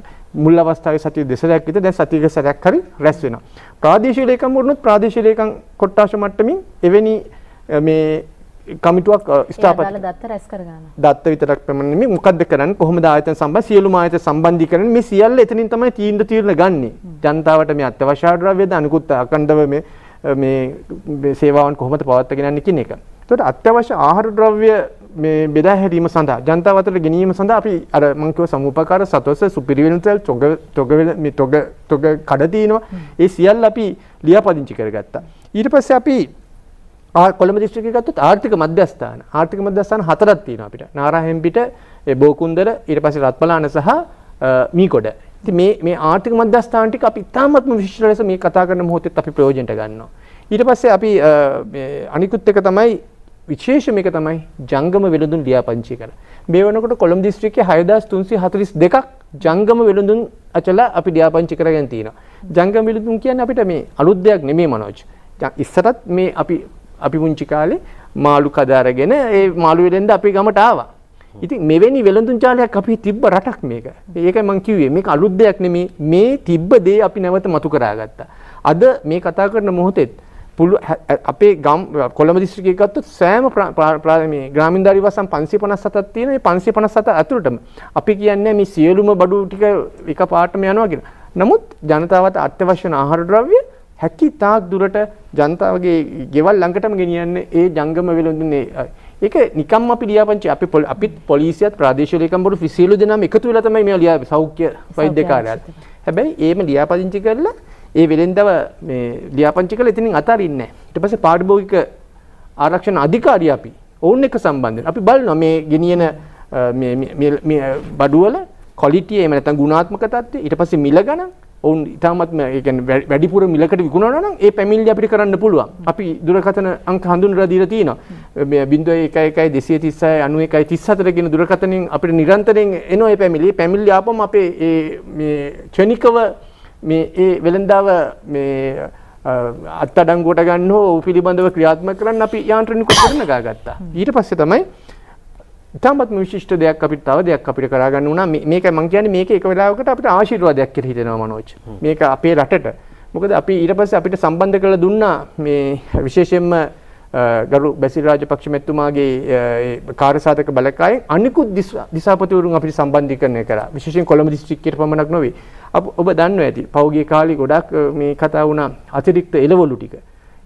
මුල් අවස්ථාවේ සතිය දෙසරයක් විතර දැන් සතියක සැරයක් හරි රැස් වෙනවා. ප්‍රාදේශීය ලේකම් වරුණුත් ප්‍රාදේශීය ලේකම් කොට්ටාශ මට්ටමින් එවැනි මේ කමිටුවක් ස්ථාපිත කරලා දත්ත රැස් කර ගන්නවා. දත්ත විතරක් පමණ නෙමෙයි මොකද්ද කරන්නේ කොහොමද ආයතන සම්බන්ධ සියලුම ආයතන සම්බන්ධීකරණ මේ සියල්ල එතනින් තමයි තීන්දුව తీරන ගන්නේ. ජනතාවට මේ අත්‍යවශ්‍ය ද්‍රව්‍යද අනිකුත් අකණ්ඩව මේ මේ සේවාවන් කොහොමද පවත්වාගෙන යන්නේ කියන එක. ඒකට අත්‍යවශ්‍ය ආහාර ද්‍රව්‍ය මේ බෙදා හැරීම සඳහා ජනතාව අතර ගෙනීම සඳහා අපි අර මම කිව්ව සමුපකාර සතොස්ස සුපිරිවෙන තෙල් තොග තොග මේ තොග තොග කඩ දිනවා. ඒ සියල්ල අපි ලියාපදිංචි කරගත්තා. ඊට පස්සේ අපි කොළඹ දිස්ත්‍රික්කයේ ගත්තොත් ආර්ථික මධ්‍යස්ථාන ආර්ථික මධ්‍යස්ථාන හතරක් තියෙනවා අපිට. නාරාහෙම් පිට, බෝකුන්දර, ඊට පස්සේ රත්පලාන සහ මීකොඩ. ඉතින් මේ මේ ආර්ථික මධ්‍යස්ථාන ටික අපි ඉතාමත්ම විශිෂ්ට ලෙස මේ කතා කරන මොහොතේත් අපි ප්‍රයෝජනට ගන්නවා. ඊට පස්සේ අපි මේ අනිකුත් එක තමයි විශේෂ මේක තමයි ජංගම වෙළඳුන් ලියාපදිංචි කරලා. මේ වෙනකොට කොළඹ දිස්ත්‍රික්කයේ හය දහස් තුන්සිය හතළිස් දෙකක් ජංගම වෙළඳුන් අචලා අපි ලියාපදිංචි කරගෙන තියෙනවා. ජංගම වෙළඳුන් කියන්නේ අපිට මේ අලුත් දෙයක් නෙමෙයි මනෝජ්. ඉස්සරත් මේ අපි අපි පුංචි කාලේ මාළු කදාරගෙන ඒ මාළු වෙලෙන්ද අපි ගමට ආවා. ඉතින් මෙවැනි වෙළඳුන් ජාලයක් අපි තිබ්බ රටක් මේක. ඒකයි මම කිව්වේ මේක අලුත් දෙයක් නෙමෙයි. මේ තිබ්බ දේ අපි නැවත මතු කරගත්තා. අද මේ කතා කරන මොහොතේ අපේ ගම් කොළඹ දිස්ත්‍රික්කයේ ගත්තොත් සෑම මේ ග්‍රාමීණ දාරිවසම් පන්සිය පනස් හතක් තියෙන. මේ පන්සිය පනස් හත ඇතුළතම අපි කියන්නේ මේ සියලුම බඩු ටික එකපාරටම යනවා කියලා. නමුත් ජනතාවට අත්‍යවශ්‍ය ආහාර ද්‍රව්‍ය හැකි තාක් දුරට ජනතාවගේ ගෙවල් ළඟටම ගෙනියන්නේ ඒ ජංගම වෙළඳුනේ. ඒක නිකම්ම අපි ලියාපදිංචි අපි අපිත් පොලිසියත් ප්‍රාදේශීය ලේකම්වරු සියලු දෙනාම එකතු වෙලා තමයි මේ ලියා සෞඛ්‍ය වෛද්‍ය කාර්යාලය. හැබැයි ඒම ලියාපදිංචි කරලා ඒ වෙලෙන්දව මේ ලියාපදිංචි කරලා එතනින් අතාරින්නේ නැහැ. ඊට පස්සේ පාරිභෝගික ආරක්ෂණ අධිකාරිය අපි ඔවුන් එක්ක සම්බන්ධ වෙනවා. අපි බලනවා මේ ගෙනියන මේ මේ බඩුවල ක්වොලිටි එහෙම නැත්නම් ගුණාත්මක තත්ත්වය ඊට පස්සේ මිල ගණන් ඔවුන් ඉතාමත්ම ඒ කියන්නේ වැඩිපුර මිලකට විකුණනවා නම් ඒ පැමිණිලි අපිට කරන්න පුළුවන්. අපි දුරකථන අංක හඳුන්වලා දීලා තියෙනවා. බිංදුව එකයි එකයි දෙසිය තිස්සයි අනූ එකයි තිස්හතරේ කියන දුරකථනෙන් අපිට නිරන්තරයෙන් එනවා මේ පැමිණිලි. පැමිණිලි ආපම අපේ මේ ක්ෂණිකව මේ ඒ වෙළඳාව මේ අත්අඩංගුවට ගන්න ඕ පිළිබඳව ක්‍රියාත්මක කරන්න අපි යාන්ත්‍රණිකව කරනවා ගත්තා. ඊට පස්සේ තමයි ඉතාමත්ම විශිෂ්ට දෙයක් අපිට තව දෙයක් අපිට කරා ගන්න උනා. මේකයි මම කියන්නේ මේක එක වෙලාවකට අපිට ආශිර්වාදයක් කියලා හිතෙනවා මනෝජ්. මේක අපේ රටට. මොකද අපි ඊට පස්සේ අපිට සම්බන්ධ කරලා දුන්නා මේ විශේෂයෙන්ම ගරු බැසිල් රාජපක්ෂ මැතිතුමාගේ කාර්යසාධක බලකායෙන් අනිකුත් දිසාපතිවරුන් අපිට සම්බන්ධීකරණය කරා. විශේෂයෙන් කොළඹ දිස්ත්‍රික්කයට පමණක් නොවේ. ඔබ දන්නවා ඇති. පහුගිය කාලේ ගොඩක් මේ කතා වුණා අතිරික්ත එළවලු ටික.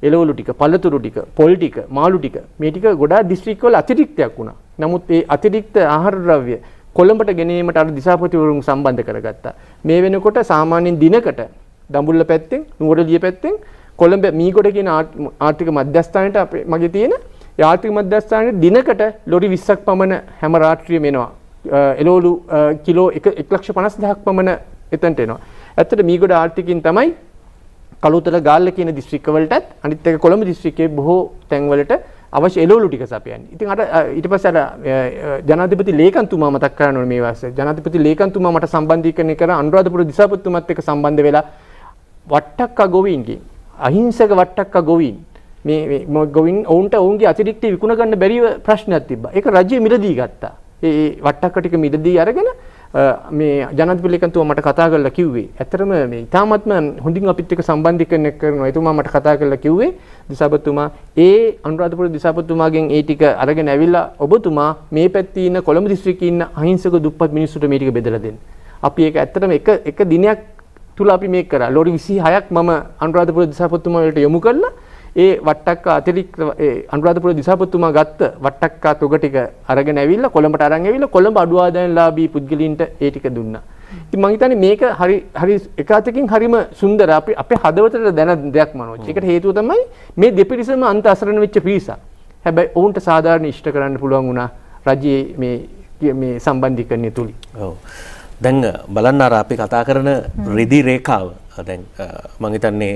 එළවලු ටික, පළතුරු ටික, පොල් ටික, මාළු ටික මේ ටික ගොඩාක් දිස්ත්‍රික්කවල අතිරික්තයක් වුණා. නමුත් ඒ අතිරික්ත ආහාර ද්‍රව්‍ය කොළඹට ගෙනීමට අර දිසාපතිවරුන් සම්බන්ධ කරගත්තා. මේ වෙනකොට සාමාන්‍යයෙන් දිනකට දඹුල්ල පැත්තෙන් නුවරඑළිය පැත්තෙන් කොළඹ මීගොඩ කියන ආර්ථික මධ්‍යස්ථානයට අපේ මගේ තියෙන ඒ ආර්ථික මධ්‍යස්ථානයේ දිනකට ලොරි විස්සක් පමණ හැම රාත්‍රියම එනවා. එළවලු කිලෝ එක ලක්ෂ පනස් හදාරක් පමණ එතනට එනවා. ඇත්තට මීගොඩ ආර්ථිකයෙන් තමයි කළුතර ගාල්ල කියන දිස්ත්‍රික්ක වලටත් අනිත් එක කොළඹ දිස්ත්‍රික්කයේ බොහෝ තැන් වලට අවශ්‍ය එළවලු ටික සපයන්නේ. ඉතින් අර ඊට පස්සේ අර ජනාධිපති ලේකම්තුමා මතක් කරනවා මේ වාසේ. ජනාධිපති ලේකම්තුමා මට සම්බන්ධීකරණය කර අනුරාධපුර දිසාපතිතුමත් එක්ක සම්බන්ධ වෙලා වට්ටක්කා ගොවීන්ගේ අහිංසක වට්ටක්කා ගොවීන් මේ මේ ගොවීන් ඔවුන්ට ඔවුන්ගේ අතිරික්ත විකුණ ගන්න බැරිව ප්‍රශ්නයක් තිබ්බා. ඒක රජය මිලදී ගත්තා. ඒ වට්ටක්ක ටික මිලදී අරගෙන මේ ජනාධිපති ලේකම්තුමා මට කතා කරලා කිව්වේ ඇත්තටම මේ ඉතාමත්ම හොඳින් අපිත් එක්ක සම්බන්ධීකරණය කරනවා. එතුමා මට කතා කරලා කිව්වේ දිසාපතිතුමා ඒ අනුරාධපුර දිසාපතිතුමාගෙන් ඒ ටික අරගෙන ඇවිල්ලා ඔබතුමා මේ පැත්තේ ඉන්න කොළඹ දිස්ත්‍රික්කේ ඉන්න අහිංසක දුප්පත් මිනිස්සුන්ට මේ ටික බෙදලා දෙන්න. අපි ඒක ඇත්තටම එක එක දිනයක් තුල අපි මේක කරා. ලෝරි විසිහයක් මම අනුරාධපුර දිසාපතිතුමා වලට යොමු කළා. ඒ වට්ටක්ක අතිරික්ත ඒ අනුරාධපුර දිසාපතිතුමා ගත්ත වට්ටක්ක තොග ටික අරගෙන ඇවිල්ලා කොළඹට අරන් ඇවිල්ලා කොළඹ අඩු ආදායම්ලාභී පුද්ගලයින්ට ඒ ටික දුන්නා. ඉතින් මම හිතන්නේ මේක හරි හරි එකාතකින් හරිම සුන්දර අපි අපේ හදවතට දැන දෙයක් මනෝජ්. ඒකට හේතුව තමයි මේ දෙපිරිසම අන්ත අසරණ වෙච්ච පිරිසක්. හැබැයි ඔවුන්ට සාධාරණ ඉෂ්ට කරන්න පුළුවන් වුණා රජයේ මේ මේ සම්බන්ධීකරණය තුලින්. ඔව්. දැන් බලන්න අර අපි කතා කරන රිදී රේඛාව දැන් මම හිතන්නේ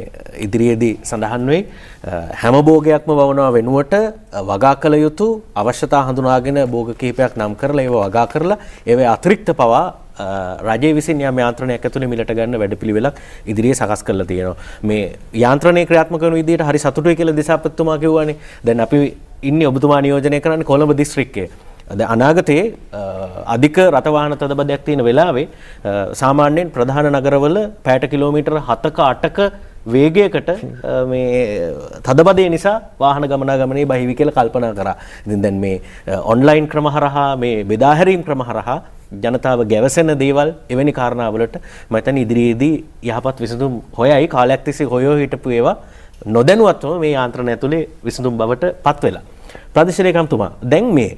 ඉදිරියේදී සඳහන් වෙයි හැම භෝගයක්ම වවනවා වෙනුවට වගා කළ යුතු අවශ්‍යතා හඳුනාගෙන භෝග කීපයක් නම් කරලා ඒව වගා කරලා ඒවේ අතිරික්ත පවා රජය විසින් යම් යාන්ත්‍රණයක් ඇතුලේ මිලට ගන්න වැඩපිළිවෙලක් ඉදිරියේ සකස් කරලා තියෙනවා. මේ යාන්ත්‍රණය ක්‍රියාත්මක කරන විදිහට හරි සතුටුයි කියලා දිසාපතිතුමා කිව්වානේ. දැන් අපි ඉන්නේ ඔබතුමා නියෝජනය කරන්නේ කොළඹ දිස්ත්‍රික්කයේ. අනාගතයේ අධික රථවාහන තදබදයක් තියෙන වෙලාවේ සාමාන්‍යයෙන් ප්‍රධාන නගරවල පැයට කිලෝමීටර් හතක අටක වේගයකට මේ තදබදය නිසා වාහන ගමනාගමනයේ බහිවි කියලා කල්පනා කරා. ඉතින් දැන් මේ ඔන්ලයින් ක්‍රම හරහා මේ බෙදා හැරීම් ක්‍රම හරහා ජනතාව ගැවසෙන දේවල් එවැනි කාරණාවලට මම හිතන්නේ ඉදිරියේදී යහපත් විසඳුම් හොයයි කාලයක් තිස්සේ හොයෝ හිටපු ඒවා නොදැනුවත්වම මේ යාන්ත්‍රණ ඇතුලේ විසඳුම් බවට පත් වෙලා. ප්‍රාදේශීය ලේකම්තුමා දැන් මේ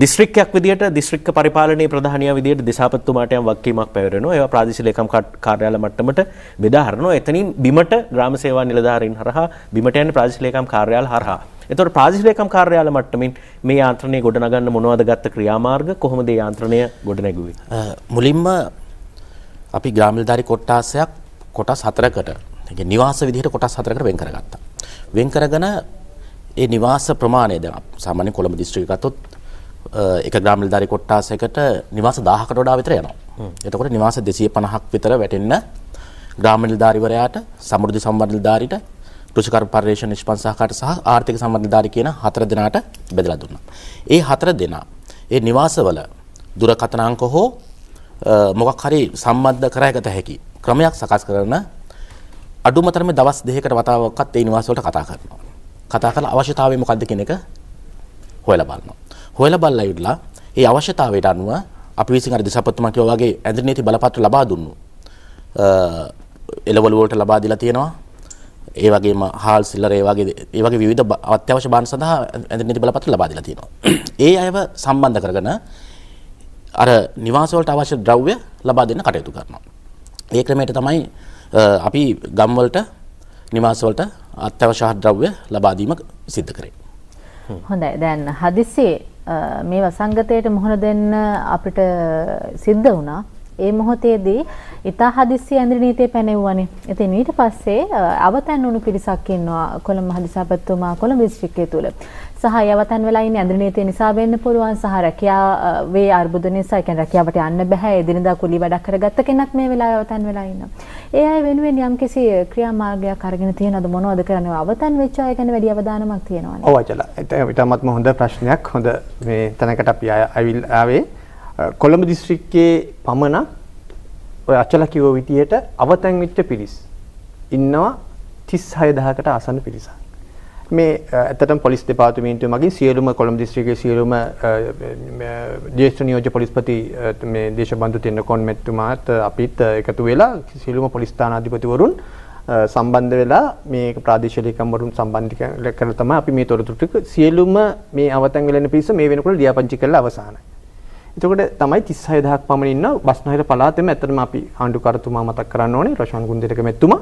දිස්ත්‍රික්කයක් විදියට දිස්ත්‍රික්ක පරිපාලනයේ ප්‍රධානියා විදියට දිසාපතිතුමාට යම් වගකීමක් පැවරෙනවා. ඒවා ප්‍රාදේශීය ලේකම් කාර්යාල මට්ටමට බෙදා හරිනවා. එතනින් බිමට ග්‍රාම සේවා නිලධාරීන් හරහා බිමට යන ප්‍රාදේශීය ලේකම් කාර්යාල හරහා. ඒතකොට ප්‍රාදේශීය ලේකම් කාර්යාල මට්ටමින් මේ යාන්ත්‍රණය ගොඩනගන්න මොනවද ගත්ත ක්‍රියාමාර්ග? කොහොමද මේ යාන්ත්‍රණය ගොඩනැගුවේ? මුලින්ම අපි ග්‍රාම නිලධාරී කොට්ටාසයක් කොටස් හතරකට, ඒ කියන්නේ නිවාස විදියට කොටස් හතරකට වෙන් කරගත්තා. වෙන් කරගෙන ඒ නිවාස ප්‍රමාණය දැන් සාමාන්‍ය කොළඹ දිස්ත්‍රික්කය ගත්තොත් එක ග්‍රාම නිලධාරී කොට්ටාසයකට නිවාස දහහකට වඩා විතර යනවා. එතකොට නිවාස දෙසිය පනහක් විතර වැටෙන්න ග්‍රාම නිලධාරීවරයාට, සමෘද්ධි සම්වර්ධන නිලධාරීට, කෘෂිකර්ම පරිශ්‍රණ නිෂ්පන් සහකාරට සහ ආර්ථික සම්වර්ධන නිලධාරී කියන හතර දෙනාට බෙදලා දුන්නා. ඒ හතර දෙනා ඒ නිවාසවල දුරකථන අංක හෝ මොකක් හරි සම්බන්ධ කරගත හැකි ක්‍රමයක් සකස් කරන අඩුම තරමේ දවස් දෙකකට වතාවක්වත් ඒ නිවාසවලට කතා කරනවා. කතා කරලා අවශ්‍යතාවය මොකද්ද කියන එක හොයලා බලනවා. හොයලා බලලා ඉවරලා ඒ අවශ්‍යතාවයට අනුව අපි විසින් අර දිසාපතිතුමා කිව්වා වගේ ඇඳුම් නීති බලපත්‍ර ලබා දුන්නු. එළවලු වලට ලබා දීලා තියෙනවා. ඒ වගේම හාල් සිල්ලර ඒ වගේ ඒ වගේ විවිධ අත්‍යවශ්‍ය බාන සඳහා ඇඳුම් නීති බලපත්‍ර ලබා දීලා තියෙනවා. ඒ අයව සම්බන්ධ කරගෙන අර නිවාස වලට අවශ්‍ය ද්‍රව්‍ය ලබා දෙන්න කටයුතු කරනවා. ඒ ක්‍රමයට තමයි අපි ගම් වලට නිවාස වලට අත්‍යවශ්‍ය ද්‍රව්‍ය ලබා දීම සිද්ධ කරේ. හොඳයි. දැන් හදිස්සියේ මේ වසංගතයට මුහුණ දෙන්න අපිට සිද්ධ වුණා. ඒ මොහොතේදී ඉතා හදිස්සිය ඇඳුම් නීතිය පැනෙවුවානේ. ඉතින් ඊට පස්සේ අවතන් වුණු පිරිසක් ඉන්නවා කොළඹ මහදිසාපතිතුමා කොළඹ දිස්ත්‍රික්කය තුල. සහ යවතන් වෙලා ඉන්නේ ඇඳුම් නීතිය නිසා වෙන්න පුළුවන් සහ රැකියාව වේ අර්බුද නිසා, ඒ කියන්නේ රැකියාවට යන්න බෑ. එදිනදා කුලී වැඩක් කරගත්ත කෙනෙක් මේ වෙලාව යවතන් වෙලා ඉන්නවා. ඒ අය වෙනුවෙන් යම්කිසි ක්‍රියාමාර්ගයක් අරගෙන තියෙනවද? මොනවද කරන්නේ? අවතන් වෙච්ච අය ගැන වැඩි අවධානමක් තියෙනවනේ. ඔව් අචලා. ඉතාමත්ම හොඳ ප්‍රශ්නයක්. හොඳ මේ තැනකට අපි ආවිල් ආවේ. කොළඹ දිස්ත්‍රික්කයේ පමණක් ඔය අචල කිව්ව විදියට අවතැන් වෙච්ච පිරිස් ඉන්නවා තිස් හය දහසකට ආසන්න පිරිසක්. මේ ඇත්තටම පොලිස් දෙපාර්තමේන්තුව මගින් සියලුම කොළඹ දිස්ත්‍රික්කයේ සියලුම ජ්‍යෙෂ්ඨ නියෝජ්‍ය පොලිස්පති මේ දේශබන්දු තෙන්නකෝන් මැතිතුමාත් අපිත් එකතු වෙලා සියලුම පොලිස් ස්ථානාධිපතිවරුන් සම්බන්ධ වෙලා මේ ප්‍රාදේශීය ලේකම්වරුන් සම්බන්ධ කරලා තමයි අපි මේ තොරතුරු ටික සියලුම මේ අවතැන් වෙලා ඉන්න පිරිස මේ වෙනකොට ලියාපදිංචි කරලා අවසానයි. එතකොට තමයි තිස් හය දහස් පමණ ඉන්න බස්නාහිර පළාතෙම ඇත්තටම අපි ආණ්ඩුකාරතුමා මතක් කරන්න ඕනේ රොෂාන් ගුන්දේරක මෙතුමා.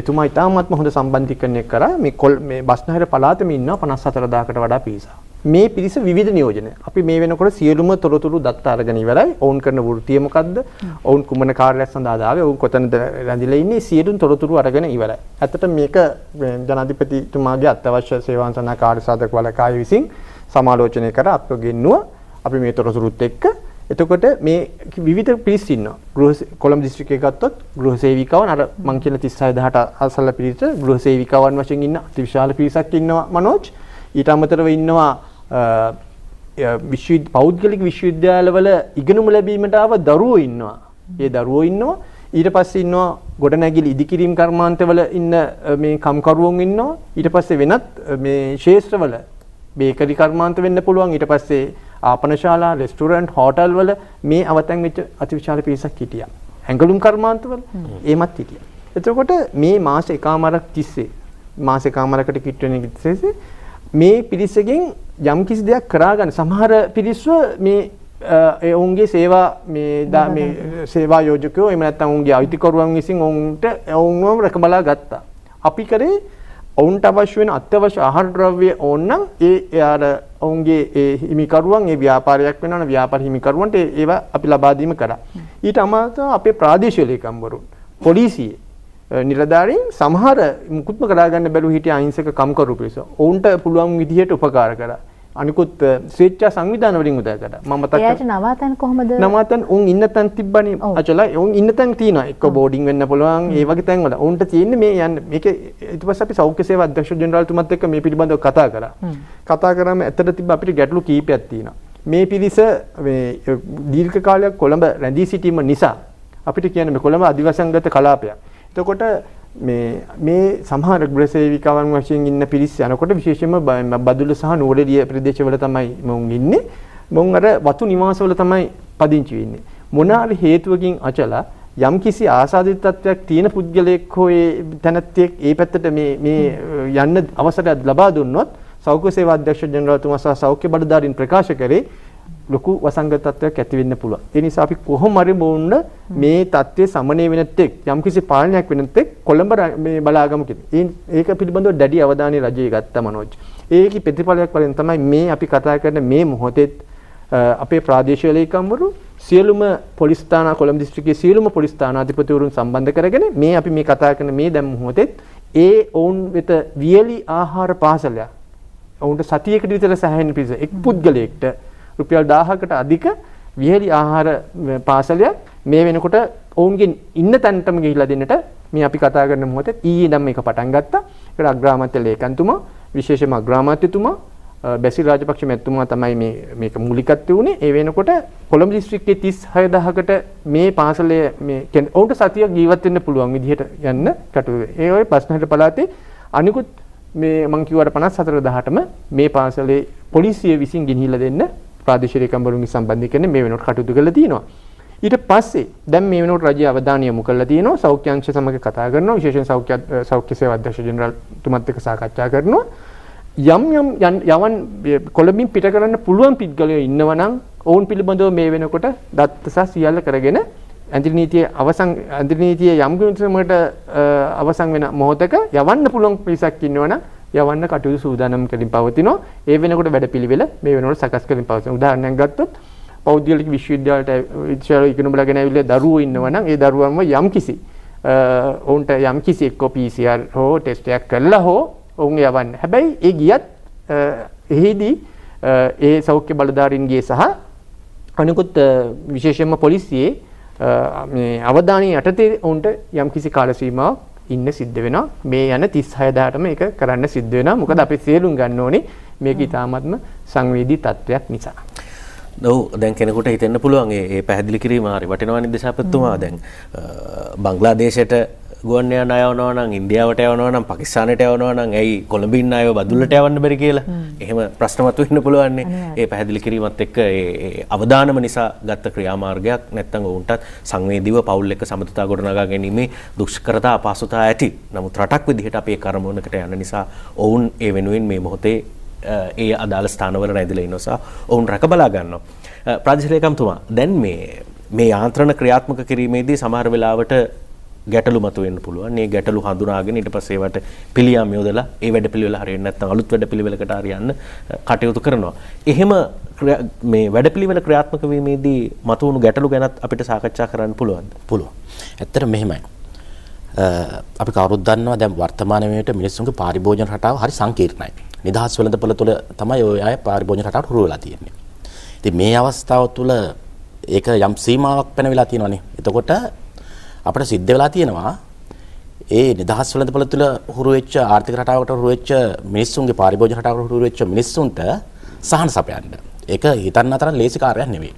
එතුමා ඉතාමත්ම හොඳ සම්බන්ධීකරණයක් කරා මේ මේ බස්නාහිර පළාතෙම ඉන්න පනස් හතර දහසකට වඩා පිරිසක්. මේ පිරිස විවිධ නියෝජන. අපි මේ වෙනකොට සියලුම තොරතුරු දත්ත අරගෙන ඉවරයි. ඔවුන් කරන වෘත්තිය මොකද්ද? ඔවුන් කුමන කාර්යයක් සඳහා දාවේ? ඔවුන් කොතනද රැඳිලා ඉන්නේ? සියලුම තොරතුරු අරගෙන ඉවරයි. ඇත්තට මේක ජනාධිපතිතුමාගේ අත්‍යවශ්‍ය සේවාන් සඳහා කාර්යසාධක වළකාය විසින් සමාලෝචනය කර අපව ගෙන්නුවා. අපි මේ තොරතුරුත් එක්ක එතකොට මේ විවිධ පිරිස් ඉන්නවා. ගෘහ කොළඹ දිස්ත්‍රික්කයේ ගත්තොත් ගෘහ සේවිකාවන් අර මං කියන තිස් හය දහසට අසල පිරිස ගෘහ සේවිකාවන් වශයෙන් ඉන්න අතිවිශාල පිරිසක් ඉන්නවා මනෝජ්. ඊට අමතරව ඉන්නවා විශ්වවිද්‍යාල පෞද්ගලික විශ්වවිද්‍යාලවල ඉගෙනුම ලැබීමට ආව දරුවෝ ඉන්නවා. ඒ දරුවෝ ඉන්නවා. ඊට පස්සේ ඉන්නවා ගොඩනැගිලි ඉදිකිරීම් කර්මාන්තවල ඉන්න මේ කම්කරුවෝන් ඉන්නවා. ඊට පස්සේ වෙනත් මේ ශාස්ත්‍රවල බේකරි කර්මාන්ත වෙන්න පුළුවන්. ඊට පස්සේ ආපනශාලා රෙස්ටුරන්ට් හෝටල් වල මේ අවතන් වෙච්ච අතිවිශාල පිරිසක් හිටියා. ඇඟලුම් කර්මාන්තවල ඒමත් හිටියා. එතකොට මේ මාස එකමාරක් තිස්සේ මාස එකමාරකට කිට් වෙන තිස්සේ මේ පිරිසකින් යම් කිසි දෙයක් කරා ගන්න සමහර පිරිස්ව මේ ඒ ඔවුන්ගේ සේවා මේ දා මේ සේවා යෝජකයෝ එහෙම නැත්නම් ඔවුන්ගේ අයිතිකරුවන් විසින් ඔවුන්ට ඔවුන්ව රකබලා ගත්තා. අපි කරේ ඔවුන්ට අවශ්‍ය වෙන අත්‍යවශ්‍ය ආහාර ද්‍රව්‍ය ඕනනම් ඒ එයාට ඔවුන්ගේ ඒ හිමිකරුවන් ඒ ව්‍යාපාරයක් වෙනවන ව්‍යාපාර හිමිකරුවන්ට ඒවා අපි ලබා දීම කරා. ඊට අමතරව අපේ ප්‍රාදේශීය ලේකම්වරුන් පොලිසිය නිලධාරීන් සමහර මුකුත්ම කරා ගන්න බැරුව හිටිය අහිංසක කම්කරු පිරිස ඔවුන්ට පුළුවන් විදිහට උපකාර කරා. අනිකුත් ස්වේච්ඡා සංවිධාන වලින් උදව් කරා. මම මතක් කරා. එයාට නවාතන් කොහමද? නවාතන් උන් ඉන්න තැන් තිබ්බනේ. අචලා උන් ඉන්න තැන් තියෙනවා. එක්ක බෝඩින් වෙන්න පුළුවන්. ඒ වගේ තැන් වල. උන්ට තියෙන්නේ මේ යන්න. මේක ඊට පස්සේ අපි සෞඛ්‍ය සේවා අධ්‍යක්ෂ ජෙනරාල්තුමත් එක්ක මේ පිළිබඳව කතා කරා. කතා කරාම ඇත්තට තිබ්බ අපිට ගැටලු කීපයක් තියෙනවා. මේ පිරිස මේ දීර්ඝ කාලයක් කොළඹ රැඳී සිටීම නිසා අපිට කියන්නේ කොළඹ අධිවසංගත කලාපයක්. එතකොට මේ මේ සමහර ගෘහ සේවිකාවන් වශයෙන් ඉන්න පිරිස යනකොට විශේෂයෙන්ම බදුල්ල සහ නුවරඑළිය ප්‍රදේශවල තමයි මොවුන් ඉන්නේ. මොවුන් අර වතු නිවාසවල තමයි පදිංචි වෙන්නේ. මොනාර හේතුවකින් අචලා යම්කිසි ආසාදිත තත්වයක් තියෙන පුද්ගලයෙක් හෝ ඒ තැනැත්තියෙක් ඒ පැත්තට මේ මේ යන්න අවසරයක් ලබා දුන්නොත් සෞඛ්‍ය සේවා අධ්‍යක්ෂ ජෙනරාල්තුමා සහ සෞඛ්‍ය බඩධාරීන් ප්‍රකාශ කරේ ලොකු වසංගත තත්වයක් ඇති වෙන්න පුළුවන්. ඒ නිසා අපි කොහොම හරි මොවුන්න මේ තත්ත්වයේ සමනය වෙනත් එක් යම්කිසි පාලනයක් වෙනත් එක් කොළඹ මේ බලාගමු කියන. ඒක පිළිබඳව දැඩි අවධානය රජයේ ගත්ත මනෝජ්. ඒකේ ප්‍රතිඵලයක් වලින් තමයි මේ අපි කතා කරන මේ මොහොතේ අපේ ප්‍රාදේශීය ලේකම්වරු සියලුම පොලිස් ස්ථාන කොළඹ දිස්ත්‍රික්කයේ සියලුම පොලිස් ස්ථානාධිපතිවරුන් සම්බන්ධ කරගෙන මේ අපි මේ කතා කරන මේ දැන් මොහොතේ ඒ ඔවුන් වෙත වියලි ආහාර පාසලයක් ඔවුන්ට සතියකට විතර සැහැයෙන් පිස එක් පුද්ගලයෙක්ට රුපියල් දහසකට අධික විහෙලි ආහාර පාසලයක් මේ වෙනකොට ඔවුන්ගෙන් ඉන්න තැනටම ගිහිලා දෙන්නට මේ අපි කතා කරන මොහොතේ ඊයේ නම් මේක පටන් ගත්තා. ඒකට අග්‍රාමාත්‍ය ලේකම්තුමා විශේෂම අග්‍රාමාත්‍යතුමා බැසිල් රාජපක්ෂ මැතිතුමා තමයි මේ මේක මූලිකත්වය උනේ. ඒ වෙනකොට කොළඹ දිස්ත්‍රික්කයේ තිස් හය දහසකට මේ පාසලේ මේ කියන්නේ ඔවුන්ට සතියක් ජීවත් වෙන්න පුළුවන් විදිහට යන්න කටුවේ. ඒ වගේ ප්‍රශ්නකට පළාතේ අනිකුත් මේ මම කිව්වට පනස් හතර දහසටම මේ පාසලේ පොලිසිය විසින් ගෙනිහිලා දෙන්න ප්‍රාදේශීය ලේකම්වරුන්ගේ සම්බන්ධය කියන්නේ මේ වෙනකොට කටයුතු කරලා තියෙනවා. ඊට පස්සේ දැන් මේ වෙනකොට රජයේ අවධානය යොමු කරලා තියෙනවා. සෞඛ්‍ය අංශ සමග කතා කරනවා. විශේෂයෙන් සෞඛ්‍ය සෞඛ්‍ය සේවා අධ්‍යක්ෂ ජෙනරාල්තුමත් එක්ක සාකච්ඡා කරනවා. යම් යම් යවන් කොළඹින් පිට කරන්න පුළුවන් පිටගලයෝ ඉන්නවා නම් ඔවුන් පිළිබඳව මේ වෙනකොට දත්ත සහ සියල්ල කරගෙන ඇඳිලි නීතියේ අවසන් ඇඳිලි නීතියේ යම් කිසිමකට අවසන් වෙන මොහොතක යවන්න පුළුවන් පිරිසක් ඉන්නවා නම් යවන්න කටයුතු සූදානම් කරමින් පවතිනවා. ඒ වෙනකොට වැඩපිළිවෙල මේ වෙනකොට සකස් කරමින් පවතිනවා. උදාහරණයක් ගත්තොත් පෞද්ගලික විශ්වවිද්‍යාලයට විශ්වවිද්‍යාල ඉගෙනුම ලගෙන ආවිල්ලා දරුවෝ ඉන්නවා නම් ඒ දරුවන්ව යම්කිසි ඔවුන්ට යම්කිසි එක්ක පී සී ආර් හෝ ටෙස්ට් එකක් කරලා හෝ ඔවුන් යවන්න. හැබැයි ඒ ගියත් එහිදී ඒ සෞඛ්‍ය බලධාරීන්ගේ සහ අනිකුත් විශේෂයෙන්ම පොලිසියේ මේ අවධානය යටතේ ඔවුන්ට යම්කිසි කාල සීමාවක් ඉන්න සිද්ධ වෙනවා. මේ යන තිස් හය දහසටම මේක කරන්න සිද්ධ වෙනවා. මොකද අපි සියලුම ගන්න ඕනේ මේක ඉතාමත්ම සංවේදී තත්වයක් නිසා. ඔව් දැන් කෙනෙකුට හිතෙන්න පුළුවන් ඒ පැහැදිලි කිරීම හරි වටිනවා නේද දේශපතිතුමා. දැන් බංග්ලාදේශයට ගුවන් යාන යවනවා නම් ඉන්දියාවට යවනවා නම් පාකිස්තානයට යවනවා නම් ඇයි කොළඹින් ආයව බදුල්ලට යවන්න බැරි කියලා. එහෙම ප්‍රශ්න මතුවෙන්න පුළුවන්. ඒ පැහැදිලි කිරීමත් එක්ක ඒ අවදානම නිසා ගත්ත ක්‍රියාමාර්ගයක් නැත්නම් ඔවුන්ටත් සංවේදීව පවුල් එක්ක සමතතා ගොඩනගා ගැනීමේ දුෂ්කරතා අපහසුතා ඇති. නමුත් රටක් විදිහට අපි ඒ කරමුණකට යන නිසා ඔවුන් ඒ වෙනුවෙන් මේ මොහොතේ ඒ අදාළ ස්ථානවල රැඳිලා ඉන්නවා සහ ඔවුන් රැක බලා ගන්නවා. ප්‍රාදේශීයකම්තුමා දැන් මේ මේ යාන්ත්‍රණ ක්‍රියාත්මක කිරීමේදී සමහර වෙලාවට ගැටලු මතුවෙන්න පුළුවන්. ඒ ගැටලු හඳුනාගෙන ඊට පස්සේ ඒවට පිළියම් යොදලා ඒ වැඩපිළිවෙල හරියන්නේ නැත්නම් අලුත් වැඩපිළිවෙලකට හරියන්න කටයුතු කරනවා. එහෙම මේ වැඩපිළිවෙල ක්‍රියාත්මක වීමේදී මතුවුණු ගැටලු ගැනත් අපිට සාකච්ඡා කරන්න පුළුවන්ද? පුළුවන්. ඇත්තටම මෙහෙමයි. අපි කවුරුත් දන්නවා දැන් වර්තමාන වේලට මිනිස්සුන්ගේ පාරිභෝජන රටාව හරි සංකීර්ණයි. නිදහස් වෙළඳපොළ තුළ තමයි ඔය අය පාරිභෝජන රටාවට හුරු වෙලා තියෙන්නේ. ඉතින් මේ අවස්ථාව තුළ ඒක යම් සීමාවක් පැනවිලා තියෙනවානේ. එතකොට අපිට සිද්ධ වෙලා තියෙනවා ඒ නිදහස් වෙළඳපොළ තුළ හුරු වෙච්ච ආර්ථික රටාවකට හුරු වෙච්ච මිනිස්සුන්ගේ පාරිභෝජන රටාවකට හුරු වෙච්ච මිනිස්සුන්ට සහන සපයන්න. ඒක හිතන්න තරම් ලේසි කාර්යයක් නෙවෙයි.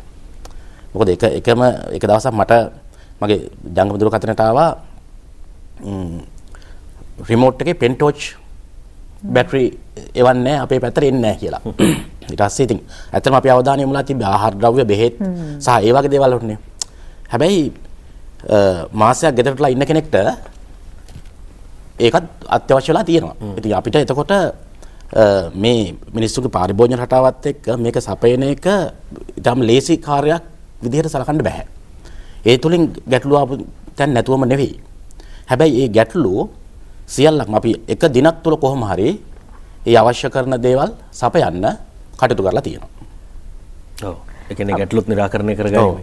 මොකද ඒක එකම එක දවසක් මට මගේ ජංගම දුරකථනයට ආවා රිමෝට් එකේ පෙන්ටෝච් බැටරි එවන්නේ අපේ පැත්තට එන්නේ නැහැ කියලා. ඊට පස්සේ ඉතින් ඇත්තටම අපි අවධානය යොමුලා තිබ්බේ ආහාර ද්‍රව්‍ය බෙහෙත් සහ ඒ වගේ දේවල් වලටනේ. හැබැයි මාසයක් ගෙදරටලා ඉන්න කෙනෙක්ට ඒකත් අත්‍යවශ්‍ය වෙලා තියෙනවා. ඉතින් අපිට එතකොට මේ මිනිස්සුගේ පාරිභෝජන රටාවත් එක්ක මේක සපයන එක ඊටම ලේසි කාර්යයක් විදිහට සලකන්න බෑ. ඒ තුලින් ගැටලුව ආපු දැන් නැතුවම නෙවෙයි. හැබැයි ඒ ගැටලු සියල්ලක්ම අපි එක දිනක් තුල කොහොම හරි ඒ අවශ්‍ය කරන දේවල් සපයන්න කටයුතු කරලා තියෙනවා. ඔව්. ඒ කියන්නේ ගැටලුත් निराකරණය කරගන්න.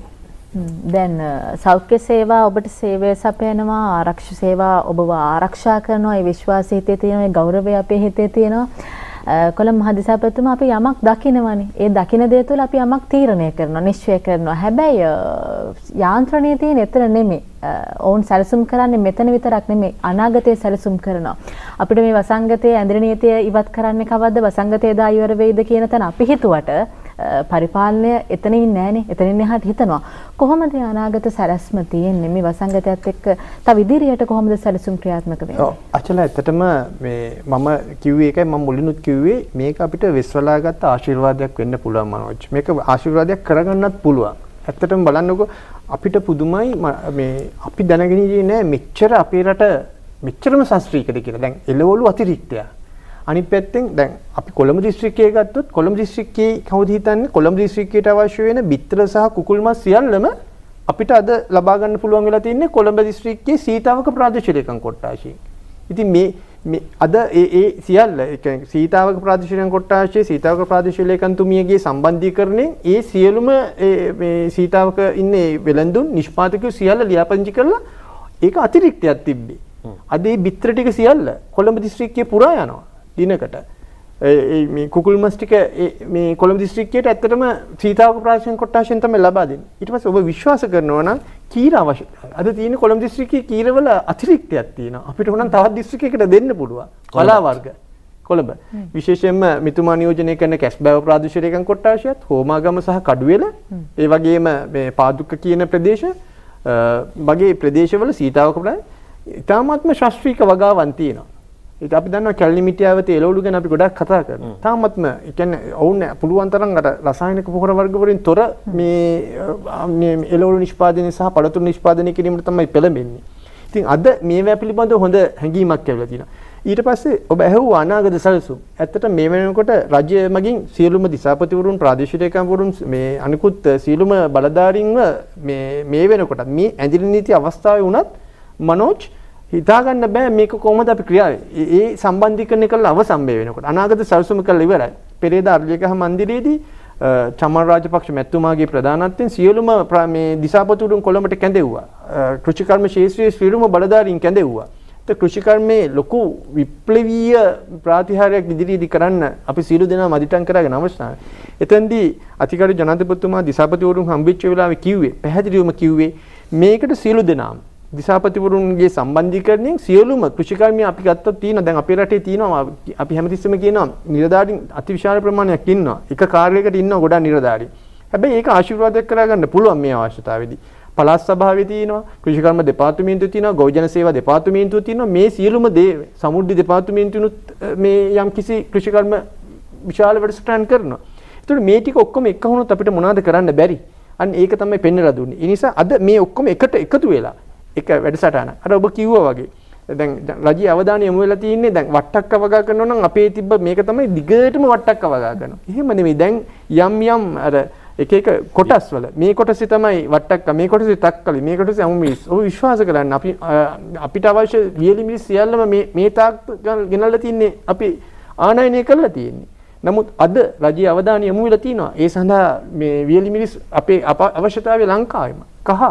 දැන් සෞඛ්‍ය සේවා ඔබට සේවය සපයනවා, ආරක්ෂක සේවා ඔබව ආරක්ෂා කරනවා. ඒ විශ්වාසය හිතේ තියෙනවා, ඒ ගෞරවය අපේ හිතේ තියෙනවා. කොළඹ මහදේශපතිතුමා අපි යමක් දකිනවනේ. ඒ දකින දේ තුළ අපි යමක් තීරණය කරනවා, නිශ්චය කරනවා. හැබැයි යාන්ත්‍රණයේ තියෙන එතන නෙමෙයි. ඔවුන් සැලසුම් කරන්නේ මෙතන විතරක් නෙමෙයි, අනාගතයේ සැලසුම් කරනවා. අපිට මේ වසංගතයේ ඇඳිරි නීතිය ඉවත් කරන්නේ කවද්ද? වසංගතය දා ඉවර වෙයිද කියන තැන අපි හිතුවට පරිපාලනය එතනින් නෑනේ, එතනින් එහාට හිතනවා. කොහොමද අනාගත සැලැස්ම තියෙන්නේ මේ වසංගතයත් එක්ක? තව ඉදිරියට කොහොමද සැලසුම් ක්‍රියාත්මක වෙන්නේ? ඔව් අචල, ඇත්තටම මේ මම කිව්වේ එකයි, මම මුලිනුත් කිව්වේ මේක අපිට වෙස්වලා ගත්ත ආශිර්වාදයක් වෙන්න පුළුවන් මනෝජ්. මේක ආශිර්වාදයක් කරගන්නත් පුළුවන්. ඇත්තටම බලන්නකො අපිට පුදුමයි මේ අපි දැනගෙන ඉන්නේ නෑ මෙච්චර අපේ රට මෙච්චරම සංස්කෘතිකද කියලා. දැන් එළවලු අතිරික්තය. අනිත් පැත්තෙන් දැන් අපි කොළඹ දිස්ත්‍රික්කයේ ගත්තොත් කොළඹ දිස්ත්‍රික්කයේ කවුද හිතන්නේ කොළඹ දිස්ත්‍රික්කයට අවශ්‍ය වෙන බිත්තර සහ කුකුල් මස් සියල්ලම අපිට අද ලබා ගන්න පුළුවන් වෙලා තින්නේ කොළඹ දිස්ත්‍රික්කයේ සීතාවක ප්‍රාදේශීය ලේකම් කොට්ටාශයෙන්. ඉතින් මේ මේ අද ඒ ඒ සියල්ල ඒ කියන්නේ සීතාවක ප්‍රාදේශීය ලේකම් කොට්ටාශයේ සීතාවක ප්‍රාදේශීය ලේකම්තුමියගේ සම්බන්ධීකරණයෙන් ඒ සියලුම මේ සීතාවක ඉන්නේ වෙළඳුන් නිෂ්පාදකයෝ සියල්ල ලියාපදිංචි කරලා ඒක අතිරික්තයක් තිබ්බේ. අද මේ බිත්තර ටික සියල්ල කොළඹ දිස්ත්‍රික්කයේ පුරා යනවා. දිනකට මේ කුකුල් මස් ටික මේ කොළඹ දිස්ත්‍රික්කයට ඇත්තටම සීතාවක ප්‍රාදේශීය කොට්ටාශයෙන් තමයි ලබා දෙන්නේ. ඊට පස්සේ ඔබ විශ්වාස කරනවා නම් කීර අවශ්‍ය. අද තියෙන කොළඹ දිස්ත්‍රික්කයේ කීරවල අතිරික්තයක් තියෙනවා. අපිට උනන් තවත් දිස්ත්‍රික්කයකට දෙන්න පුළුවන්. කලා වර්ග කොළඹ. විශේෂයෙන්ම මිතුමා නියෝජනය කරන කැස්බෑව ප්‍රාදේශීය ලේකම් කොට්ටාශයත්, හෝමාගම සහ කඩුවෙල, ඒ වගේම මේ පාදුක්ක කියන ප්‍රදේශ වගේ ප්‍රදේශවල සීතාවක ප්‍රාදේශීය ඉතාමත්ම ශාස්ත්‍රීය වගාවන් තියෙනවා. ඒක අපි දන්නවා කැලණිමිටියාවත එළවලු ගැන අපි ගොඩක් කතා කරනවා. තාමත්ම ඒ කියන්නේ ඔවුන් පුළුවන් තරම් අර රසායනික පොහොර වර්ග වලින් තොර මේ මේ එළවලු නිෂ්පාදනය සහ පළතුරු නිෂ්පාදනය කිරීමට තමයි පෙළඹෙන්නේ. ඉතින් අද මේවා පිළිබඳව හොඳ හැඟීමක් ලැබිලා තියෙනවා. ඊට පස්සේ ඔබ ඇහුවා අනාගත සැලසුම්. ඇත්තට මේ වෙනකොට රජය මගින් සියලුම දිසාපතිවරුන්, ප්‍රාදේශීය ලේකම්වරුන්, මේ අනිකුත් සියලුම බලධාරීන්ව මේ මේ වෙනකොට මේ ඇඳිරි නීති අවස්ථාවේ වුණත් මනෝජ් හිතාගන්න බෑ මේක කොහොමද අපි ක්‍රියාවේ ඒ සම්බන්ධීකරණය කරලා අවසම්බය වෙනකොට අනාගත සැලසුම් කරලා ඉවරයි. පෙරේද අරලියගහ මන්දිරයේදී චමන් රාජපක්ෂ මැතිතුමාගේ ප්‍රධානත්වයෙන් සියලුම මේ දිසාපතිවරුන් කොළඹට කැඳෙව්වා. කෘෂිකර්ම ශාස්ත්‍රීය ශ්‍රීරුම බලධාරීන් කැඳෙව්වා. ඒත් කෘෂිකර්මයේ ලොකු විප්ලවීය ප්‍රතිහාරයක් ඉදිරියේදී කරන්න අපි සියලු දෙනා මදිටන් කරගෙන අවස්ථාව. එතෙන්දී අතිගරු ජනාධිපතිතුමා දිසාපතිවරුන් හම්බෙච්ච වෙලාවේ කිව්වේ, පැහැදිලිවම කිව්වේ මේකට සියලු දෙනාම දිසාපතිවරුන්ගේ සම්බන්ධීකරණයෙන් සියලුම කෘෂිකර්මී අපි ගත්තත් තියෙනවා. දැන් අපේ රටේ තියෙනවා අපි හැමතිස්සෙම කියනවා නිලධාරීන් අතිවිශාල ප්‍රමාණයක් ඉන්නවා. එක කාර්යයකට ඉන්නවා ගොඩාක් නිලධාරීන්. හැබැයි ඒක ආශිර්වාදයක් කරගන්න පුළුවන් මේ අවශ්‍යතාවයේදී. පළාත් සභාවේ තියෙනවා, කෘෂිකර්ම දෙපාර්තමේන්තුවේ තියෙනවා, ගොවිජන සේවා දෙපාර්තමේන්තුවේ තියෙනවා. මේ සියලුම දේ සමුද්‍ර දෙපාර්තමේන්තුනුත් මේ යම්කිසි කෘෂිකර්ම විශාල වැඩසටහන් කරනවා. ඒතකොට මේ ටික ඔක්කොම එක වුණොත් අපිට මොනවද කරන්න බැරි? අන්න ඒක තමයි පෙන්වලා දුන්නේ. ඒ නිසා අද මේ ඔක්කොම එකට එකතු වෙලා එක වැඩසටහන. අර ඔබ කිව්වා වගේ දැන් රජයේ අවධානය යොමු වෙලා තියෙන්නේ දැන් වට්ටක්ක වගා කරනවා නම් අපේ තිබ්බ මේක තමයි දිගටම වට්ටක්ක වගා කරනවා. එහෙම නෙමෙයි දැන් යම් යම් අර එක එක කොටස් වල මේ කොටසේ තමයි වට්ටක්ක මේ කොටසේ තක්කලි මේ කොටසේ අමු මිස්. ඔය විශ්වාස කරන්න අපි අපිට අවශ්‍ය වියලි මිස් සියල්ලම මේ මේ තාක් ගෙනල්ලා තින්නේ අපි ආනයනය කරලා තියෙන්නේ. නමුත් අද රජයේ අවධානය යොමු වෙලා තිනවා ඒ සඳහා මේ වියලි මිස් අපේ අවශ්‍යතාවය ලංකාවෙම කහ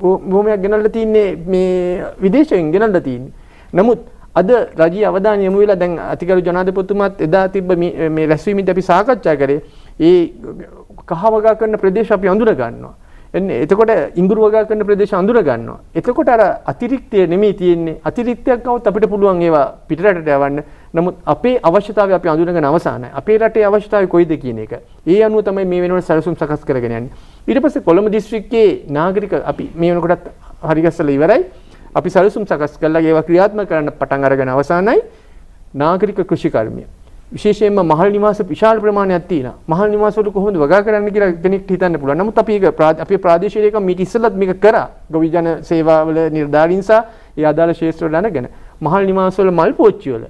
භූමියක් ගෙනල්ලා තින්නේ මේ විදේශයෙන් ගෙනල්ලා තින්නේ. නමුත් අද රජයේ අවධානය යොමු වෙලා දැන් අතිගරු ජනාධිපතිතුමාත් එදා තිබ්බ මේ රැස්වීමේදී අපි සාකච්ඡා කරේ ඒ කහ වගා කරන ප්‍රදේශ අපි අඳුර ගන්නවා. එන්නේ එතකොට ඉඟුරු වගා කරන ප්‍රදේශ අඳුර ගන්නවා. එතකොට අර අතිරික්තය නෙමෙයි තියෙන්නේ. අතිරික්තයක් આવොත් අපිට පුළුවන් ඒවා පිටරටට යවන්න. නමුත් අපේ අවශ්‍යතාවය අපි අඳුරගෙන අවසానයි. අපේ රටේ අවශ්‍යතාවය කොයිද කියන එක. ඒ අනුව තමයි මේ වෙනකොට සැලසුම් සකස් කරගෙන යන්නේ. ඊට පස්සේ කොළඹ දිස්ත්‍රික්කයේ නාගරික අපි මේ වෙනකොටත් හරිගස්සලා ඉවරයි. අපි සැලසුම් සකස් කළා. ඒවා ක්‍රියාත්මක කරන්න පටන් අරගෙන අවසానයි. නාගරික කෘෂිකර්මිය විශේෂයෙන්ම මහල් නිවාස විශාල ප්‍රමාණයක් තියෙනවා. මහල් නිවාස වල කොහොමද වගා කරන්න කියලා කෙනෙක්ට හිතන්න පුළුවන්. නමුත් අපි ඒක අපේ ප්‍රාදේශීය ලේකම් මීට ඉස්සෙල්ලත් මේක කරා. ගොවි ජන සේවා වල නිලධාරීන් සහ ඒ අදාළ ශාස්ත්‍ර වල දැනගෙන මහල් නිවාස වල මල් පෝච්චි වල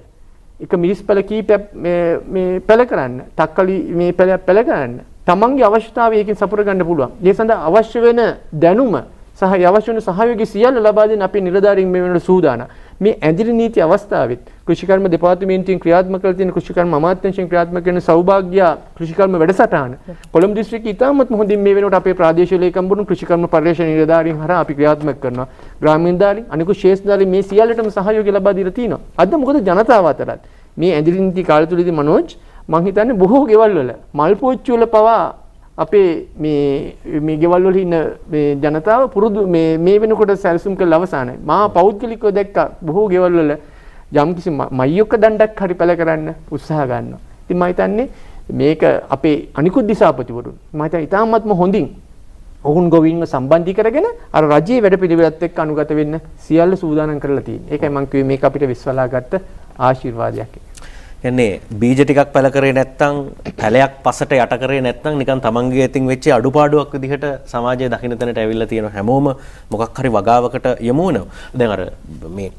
එක මිරිස් පැල කීපයක් මේ මේ පැල කරන්න. තක්කලි මේ පැලයක් පැල කරන්න. තමන්ගේ අවශ්‍යතාවය ඒකෙන් සපුර ගන්න පුළුවන්. ඒ සඳහා අවශ්‍ය වෙන දැනුම සහ ඒ අවශ්‍ය වෙන සහයෝගය සියල්ල ලබා දෙන අපේ නිලධාරීන් මේ වෙනකොට සූදානම්. මේ ඇඳිරි නීති අවස්ථාවෙත් කෘෂිකර්ම දෙපාර්තමේන්තුවෙන් ක්‍රියාත්මක කළ තියෙන කෘෂිකර්ම අමාත්‍යාංශයෙන් ක්‍රියාත්මක කරන සෞභාග්‍ය කෘෂිකර්ම වැඩසටහන කොළඹ දිස්ත්‍රික්කයේ ඉතාමත් හොඳින් මේ වෙනකොට අපේ ප්‍රාදේශීය ලේකම්වරුන් කෘෂිකර්ම පරිශ්‍රණ නිලධාරීන් හරහා අපි ක්‍රියාත්මක කරනවා. ග්‍රාමීණ දාලි අනිකුත් ශේෂ්ඨ දාලි මේ සියල්ලටම සහයෝගය ලබා දීලා තිනවා. අද මොකද ජනතාව අතරත් මේ ඇඳිරි නීති කාලය තුලදී මනෝජ් මම හිතන්නේ බොහෝ ගෙවල් වල මල් පෝච්චි වල පවා අපේ මේ මේ ගෙවල් වල ඉන්න මේ ජනතාව පුරුදු මේ මේ වෙනකොට සැලසුම් කළ අවසానයි. මා පෞද්ගලිකව දැක්කා බොහෝ ගෙවල් වල යම් කිසි මයියොක්ක දණ්ඩක් හරි පැල කරන්න උත්සාහ ගන්නවා. ඉතින් මම හිතන්නේ මේක අපේ අනිකුත් දිසාපතිවරුන් මම හිතන්නේ ඉතාමත්ම හොඳින් ඔවුන් ගොවීන්ව සම්බන්ධී කරගෙන අර රජයේ වැඩපිළිවෙලත් එක්ක අනුගත වෙන්න සියල්ල සූදානම් කරලා තියෙනවා. ඒකයි මම කිව්වේ මේක අපිට විශ්වාසලා ගත්ත ආශිර්වාදයක්. කියන්නේ බීජ ටිකක් පැල කරේ නැත්නම් පැලයක් පසට යට කරේ නැත්නම් නිකන් තමන්ගේ අතින් වෙච්ච අඩුපාඩුවක් විදිහට සමාජයේ දකින්න තැනට ඇවිල්ලා තියෙනවා. හැමෝම මොකක් හරි වගාවකට යමු වෙනවා. දැන් අර මේ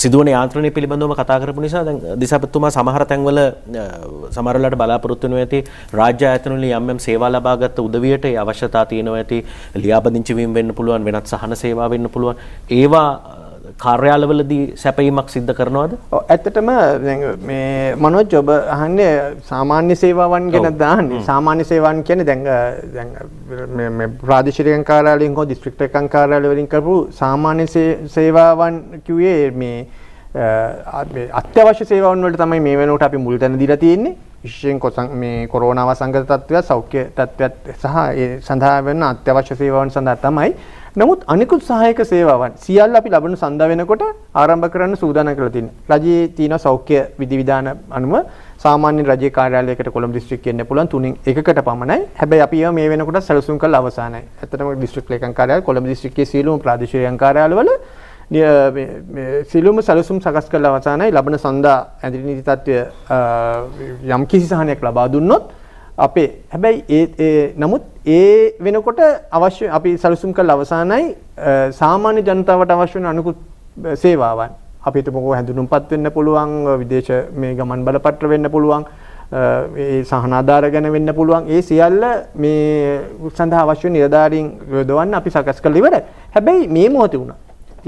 සිදුවන යාන්ත්‍රණය පිළිබඳවම කතා කරපු නිසා දැන් දිසාපතිතුමා සමහර තැන්වල සමහර වෙලාවට බලාපොරොත්තු වෙනවා ඇති රාජ්‍ය ආයතන වලින් යම් යම් සේවා ලබාගත් උදවියට ඒ අවශ්‍යතාව තියෙනවා ඇති ලියාපදිංචි වීම වෙන්න පුළුවන් වෙනත් සහන සේවා වෙන්න පුළුවන් ඒවා කාර්යාලවලදී සැපයීමක් සිද්ධ කරනවද? ඔව් ඇත්තටම දැන් මේ මනෝජ් ඔබ අහන්නේ සාමාන්‍ය සේවාවන් ගැන දාන්නේ. සාමාන්‍ය සේවාවන් කියන්නේ දැන් දැන් මේ මේ ප්‍රාදේශීය කාර්යාලයෙන් හෝ දිස්ත්‍රික්ක කාර්යාලය වලින් කරපු සාමාන්‍ය සේවාවන් කියුවේ මේ අත්‍යවශ්‍ය සේවාවන් වලට තමයි මේ වෙනකොට අපි මුල් තැන දීලා තියෙන්නේ. විශේෂයෙන් මේ කොරෝනා වසංගත තත්ත්වය සෞඛ්‍ය තත්ත්වයත් සහ ඒ සඳහා වෙන අත්‍යවශ්‍ය සේවාවන් සඳහා තමයි. නමුත් අනිකුත් සහායක සේවාවන් සියල්ල අපි ලබන සඳහා වෙනකොට ආරම්භ කරන්න සූදානම් කරලා තියෙනවා. රජයේ තියෙන සෞඛ්‍ය විධිවිධාන අනුව සාමාන්‍ය රජයේ කාර්යාලයකට කොළඹ දිස්ත්‍රික්කයෙන් යන්න පුළුවන් තුනෙන් එකකට පමණයි. හැබැයි අපි මේ වෙනකොට සැලසුම් කරලා අවසానයි. ඇත්තටම දිස්ත්‍රික් ලේකම් කාර්යාලය කොළඹ දිස්ත්‍රික්කයේ සියලුම ප්‍රාදේශීය කාර්යාලවල සියලුම සැලසුම් සකස් කරලා අවසానයි. ලබන සඳහා ඇඳිරි නීති තත්ත්වය යම් කිසි සහනයක් ලබා දුන්නොත් අපේ හැබැයි ඒ නමුත් ඒ වෙනකොට අවශ්‍ය අපි සැලසුම් කළ අවසානයි සාමාන්‍ය ජනතාවට අවශ්‍ය වෙන අනිකුත් සේවාවන් අපිට මොකෝ හැඳුනුම්පත් වෙන්න පුළුවන් විදේශ මේ ගමන් බලපත්‍ර වෙන්න පුළුවන් ඒ සහන ආධාර ගැන වෙන්න පුළුවන් ඒ සියල්ල මේ සඳහා අවශ්‍ය නිලධාරීන් යොදවන්න අපි සකස් කළ ඉවරයි. හැබැයි මේ මොහොතේ උනා